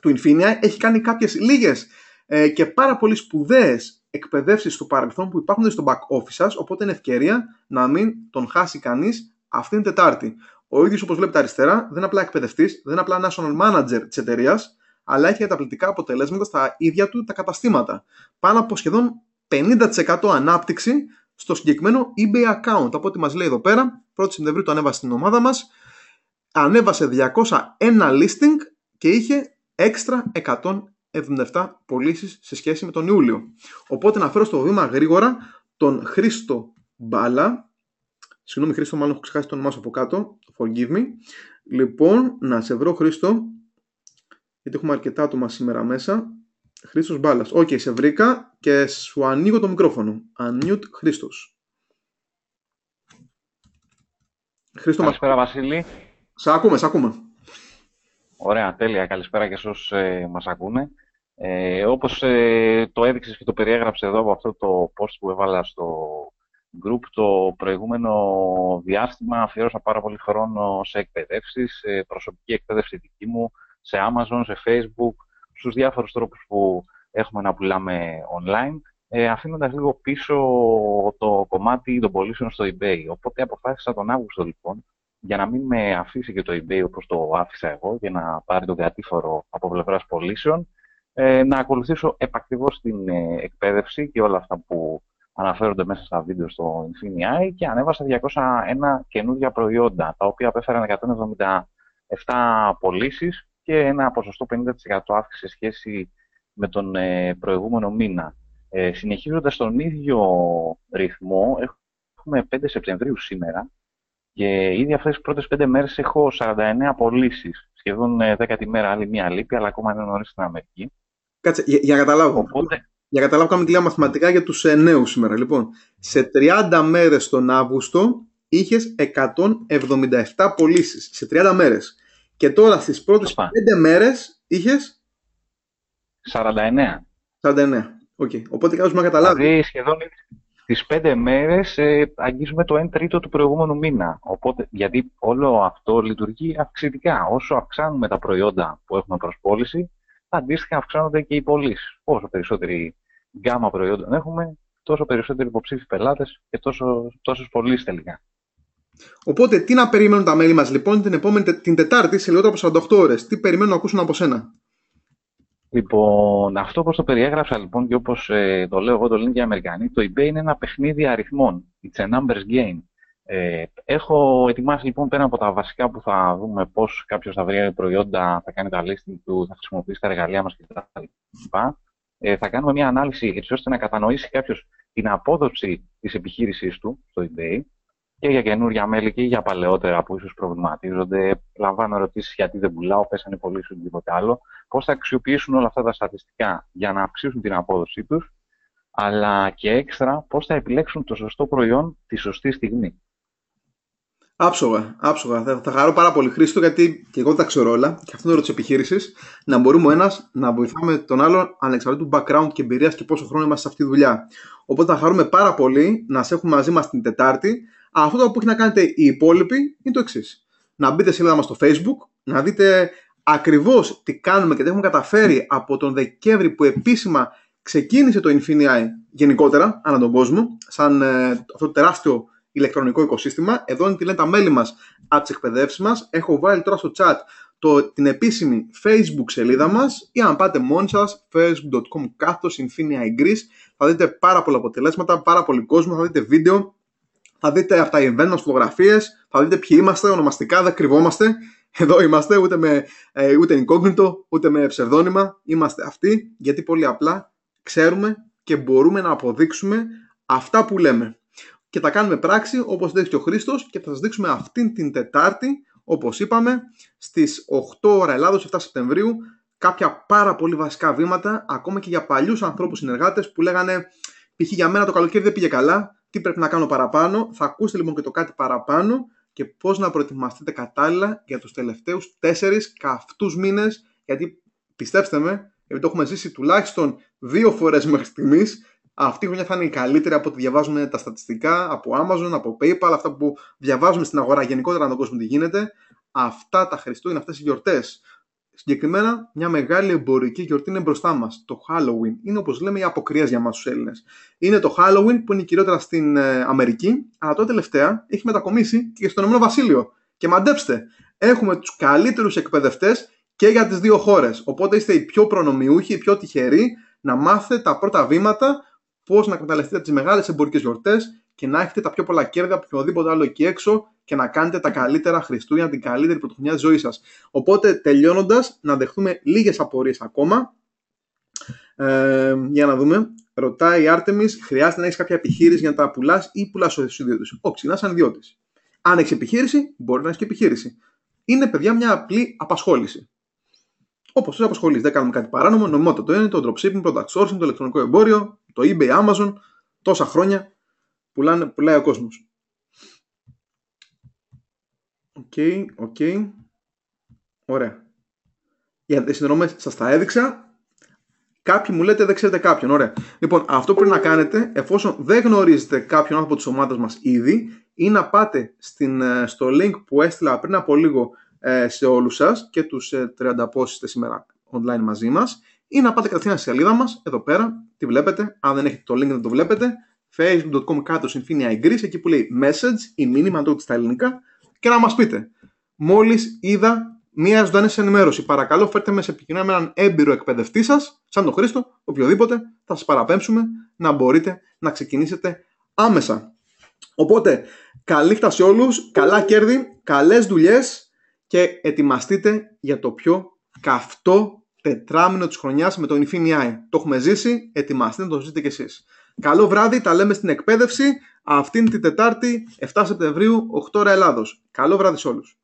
του INFINii, έχει κάνει κάποιες λίγες ε, και πάρα πολύ σπουδαίες εκπαιδεύσεις στο παρελθόν που υπάρχουν στο back office σας, οπότε είναι ευκαιρία να μην τον χάσει κανείς αυτήν την Τετάρτη. Ο ίδιος, όπως βλέπετε αριστερά, δεν είναι απλά εκπαιδευτής, δεν είναι απλά national manager της εταιρείας, αλλά έχει καταπληκτικά αποτελέσματα στα ίδια του τα καταστήματα. Πάνω από σχεδόν πενήντα τοις εκατό ανάπτυξη στο συγκεκριμένο eBay account. Από ό,τι μας λέει εδώ πέρα, πρώτη Σεπτεμβρίου το ανέβασε στην ομάδα μας, ανέβασε διακόσια ένα listing και είχε έξτρα εκατόν εβδομήντα επτά πωλήσεις σε σχέση με τον Ιούλιο. Οπότε να φέρω στο βήμα γρήγορα τον Χρήστο Μπάλα. Συγγνώμη Χρήστο, μάλλον έχω ξεχάσει το όνομά σου από κάτω, forgive me. Λοιπόν, να σε βρω Χρήστο, γιατί έχουμε αρκετά άτομα σήμερα μέσα. Χρήστος Μπάλας. Οκ, okay, σε βρήκα και σου ανοίγω το μικρόφωνο. Unmute Χρήστος. Χρήστο, καλησπέρα μας... Βασίλη. Σα ακούμε, σα ακούμε. Ωραία, τέλεια. Καλησπέρα και εσούς ε, μας ακούνε. Ε, όπως ε, το έδειξες και το περιέγραψε εδώ από αυτό το post που έβαλα στο group, το προηγούμενο διάστημα αφιέρωσα πάρα πολύ χρόνο σε εκπαιδεύσεις, ε, προσωπική εκπαίδευση δική μου, σε Amazon, σε Facebook, στους διάφορους τρόπους που έχουμε να πουλάμε online, ε, αφήνοντας λίγο πίσω το κομμάτι των πωλήσεων στο eBay. Οπότε αποφάσισα τον Αύγουστο, λοιπόν, για να μην με αφήσει και το eBay όπως το άφησα εγώ, για να πάρει τον κατήφορο από πλευράς πωλήσεων, ε, να ακολουθήσω επακτιβώς την ε, εκπαίδευση και όλα αυτά που αναφέρονται μέσα στα βίντεο στο INFINii και ανέβασα διακόσια ένα καινούργια προϊόντα, τα οποία απέφεραν εκατόν εβδομήντα επτά πωλήσεις, και ένα ποσοστό πενήντα τοις εκατό αύξηση σε σχέση με τον ε, προηγούμενο μήνα. Ε, συνεχίζοντας τον ίδιο ρυθμό, έχουμε πέντε Σεπτεμβρίου σήμερα και ήδη αυτές τις πρώτες πέντε μέρες έχω σαράντα εννέα πωλήσεις. Σχεδόν ε, δέκατη μέρα, άλλη μία λείπει, αλλά ακόμα είναι νωρίς στην Αμερική. Κάτσε, για, για να καταλάβω. Οπότε... Για να καταλάβω, κάνουμε τη λίγα μαθηματικά για τους νέους σήμερα. Λοιπόν, σε τριάντα μέρες τον Αύγουστο είχες εκατόν εβδομήντα επτά πωλήσεις. Σε τριάντα μέρες. Και τώρα στις πρώτες πέντε μέρες είχες... σαράντα εννέα. σαράντα εννέα. Okay. Οπότε κάποιος με καταλάβει. Δηλαδή σχεδόν στις πέντε μέρες ε, αγγίζουμε το ένα τρίτο του προηγούμενου μήνα. Οπότε, γιατί όλο αυτό λειτουργεί αυξητικά. Όσο αυξάνουμε τα προϊόντα που έχουμε προς πώληση, αντίστοιχα αυξάνονται και οι πωλήσεις. Όσο περισσότερη γκάμα προϊόντων έχουμε, τόσο περισσότεροι υποψήφοι πελάτες και τόσες πωλήσεις τελικά. Οπότε, τι να περιμένουν τα μέλη μας λοιπόν την επόμενη την Τετάρτη σε λιγότερο από σαράντα οκτώ ώρες, τι περιμένουν να ακούσουν από σένα. Λοιπόν, αυτό όπως το περιέγραψα λοιπόν και όπως ε, το λέω εγώ, το λένε και οι Αμερικανοί, το eBay είναι ένα παιχνίδι αριθμών. It's a numbers game. Ε, έχω ετοιμάσει λοιπόν πέρα από τα βασικά που θα δούμε πώς κάποιος θα βρει προϊόντα, θα κάνει τα listing του, θα χρησιμοποιήσει τα εργαλεία μας κτλ. Ε, θα κάνουμε μια ανάλυση έτσι ώστε να κατανοήσει κάποιος την απόδοση της επιχείρησής του στο eBay. Και για καινούργια μέλη και για παλαιότερα που ίσως προβληματίζονται, λαμβάνω ερωτήσεις γιατί δεν πουλάω, πέσανε πολύ σου τίποτα άλλο. Πώς θα αξιοποιήσουν όλα αυτά τα στατιστικά για να αυξήσουν την απόδοσή τους, αλλά και έξτρα πώς θα επιλέξουν το σωστό προϊόν τη σωστή στιγμή. Άψογα, άψογα. Θα, θα χαρώ πάρα πολύ Χρήστο, γιατί και εγώ δεν τα ξέρω όλα, και αυτό είναι το της επιχείρησης, να μπορούμε ο ένας να βοηθάμε τον άλλον ανεξαρτήτου background και εμπειρίας και πόσο χρόνο είμαστε σε αυτή τη δουλειά. Οπότε θα χαρούμε πάρα πολύ να σε έχουμε μαζί μας την Τετάρτη. Αυτό που έχει να κάνετε οι υπόλοιποι είναι το εξής. Να μπείτε σελίδα μας στο Facebook, να δείτε ακριβώς τι κάνουμε και τι έχουμε καταφέρει από τον Δεκέμβρη που επίσημα ξεκίνησε το INFINii γενικότερα, ανά τον κόσμο, σαν ε, αυτό το τεράστιο ηλεκτρονικό οικοσύστημα. Εδώ είναι τι λένε τα μέλη μας από τις εκπαιδεύσεις μας. Έχω βάλει τώρα στο chat το, την επίσημη Facebook σελίδα μας, ή αν πάτε μόνοι σας, facebook dot com slash INFINii Greece, θα δείτε πάρα πολλά αποτελέσματα, πάρα πολύ κόσμο, θα δείτε βίντεο, θα δείτε αυτά event μας, φωτογραφίες, θα δείτε ποιοι είμαστε, ονομαστικά, δεν κρυβόμαστε. Εδώ είμαστε, ούτε με ε, ούτε incognito, ούτε με ψευδόνυμα. Είμαστε αυτοί, γιατί πολύ απλά ξέρουμε και μπορούμε να αποδείξουμε αυτά που λέμε. Και τα κάνουμε πράξη, όπως δείχνει ο Χρήστος, και θα σας δείξουμε αυτήν την Τετάρτη, όπως είπαμε, στις οκτώ ώρα Ελλάδος, εφτά Σεπτεμβρίου, κάποια πάρα πολύ βασικά βήματα, ακόμα και για παλιούς ανθρώπους συνεργάτες που λέγανε, π.χ. για μένα το καλοκαίρι δεν πήγε καλά, τι πρέπει να κάνω παραπάνω. Θα ακούσετε λοιπόν και το κάτι παραπάνω και πώς να προετοιμαστείτε κατάλληλα για τους τελευταίους τέσσερις καυτούς μήνες, γιατί πιστέψτε με, επειδή το έχουμε ζήσει τουλάχιστον δύο φορές μέχρι στιγμής, αυτή η χρονιά θα είναι η καλύτερη από ό,τι διαβάζουμε τα στατιστικά από Amazon, από PayPal, αυτά που διαβάζουμε στην αγορά γενικότερα, να τον κόσμο τι γίνεται. Αυτά τα Χριστούγεννα, αυτές οι γιορτές. Συγκεκριμένα, μια μεγάλη εμπορική γιορτή είναι μπροστά μας. Το Halloween είναι, όπως λέμε, οι αποκριές για μας τους Έλληνες. Είναι το Halloween που είναι κυριότερα στην ε, Αμερική, αλλά τώρα τελευταία έχει μετακομίσει και στον Ηνωμένο Βασίλειο. Και μαντέψτε, έχουμε τους καλύτερους εκπαιδευτές και για τις δύο χώρες. Οπότε είστε οι πιο προνομιούχοι, οι πιο τυχεροί να μάθετε τα πρώτα βήματα, πώς να εκμεταλλευτείτε τις μεγάλες εμπορικές γιορτές και να έχετε τα πιο πολλά κέρδη από οποιοδήποτε άλλο εκεί έξω και να κάνετε τα καλύτερα Χριστούγεννα, την καλύτερη πρωτοχρονιά της ζωής σας. Οπότε, τελειώνοντας, να δεχτούμε λίγες απορίες ακόμα. Ε, για να δούμε. Ρωτάει η Άρτεμις, χρειάζεται να έχεις κάποια επιχείρηση για να τα πουλάς ή πουλάς ως ιδιώτης? Όχι, να είσαι σαν ιδιώτης. Αν έχεις επιχείρηση, μπορεί να έχεις και επιχείρηση. Είναι, παιδιά, μια απλή απασχόληση. Όπως τους απασχολείς, δεν κάνουμε κάτι παράνομο, νομιμότατο είναι το dropshipping, product sourcing, το ηλεκτρονικό εμπόριο, το eBay, Amazon, τόσα χρόνια πουλάνε, πουλάει ο κόσμος. Οκ, okay, οκ, okay. Ωραία. Για τις συνδρομές σας τα έδειξα. Κάποιοι μου λέτε δεν ξέρετε κάποιον, ωραία. Λοιπόν, αυτό που πρέπει να κάνετε, εφόσον δεν γνωρίζετε κάποιον από τις ομάδες μας ήδη, είναι να πάτε στην, στο link που έστειλα πριν από λίγο σε όλους σας και τους τριάντα πώς είστε σήμερα online μαζί μας, ή να πάτε κατευθείαν στη σελίδα μας, εδώ πέρα, τη βλέπετε, αν δεν έχετε το link δεν το βλέπετε, facebook dot com slash INFINii Greece, εκεί που λέει message ή μήνυμα, να το δείτε στα ελληνικά, και να μας πείτε, μόλις είδα μία ζωντανή ενημέρωση, παρακαλώ φέρτε με σε επικοινωνία με έναν έμπειρο εκπαιδευτή σας, σαν τον Χρήστο, οποιοδήποτε, θα σας παραπέμψουμε να μπορείτε να ξεκινήσετε άμεσα. Οπότε, καλή νύχτα σε όλους, καλά κέρδη, καλές δουλειές. Και ετοιμαστείτε για το πιο καυτό τετράμινο της χρονιάς με το INFINii. Το έχουμε ζήσει, ετοιμαστείτε να το ζήσετε κι εσείς. Καλό βράδυ, τα λέμε στην εκπαίδευση αυτήν την Τετάρτη εφτά Σεπτεμβρίου, οκτώ ώρα Ελλάδος. Καλό βράδυ σε όλους.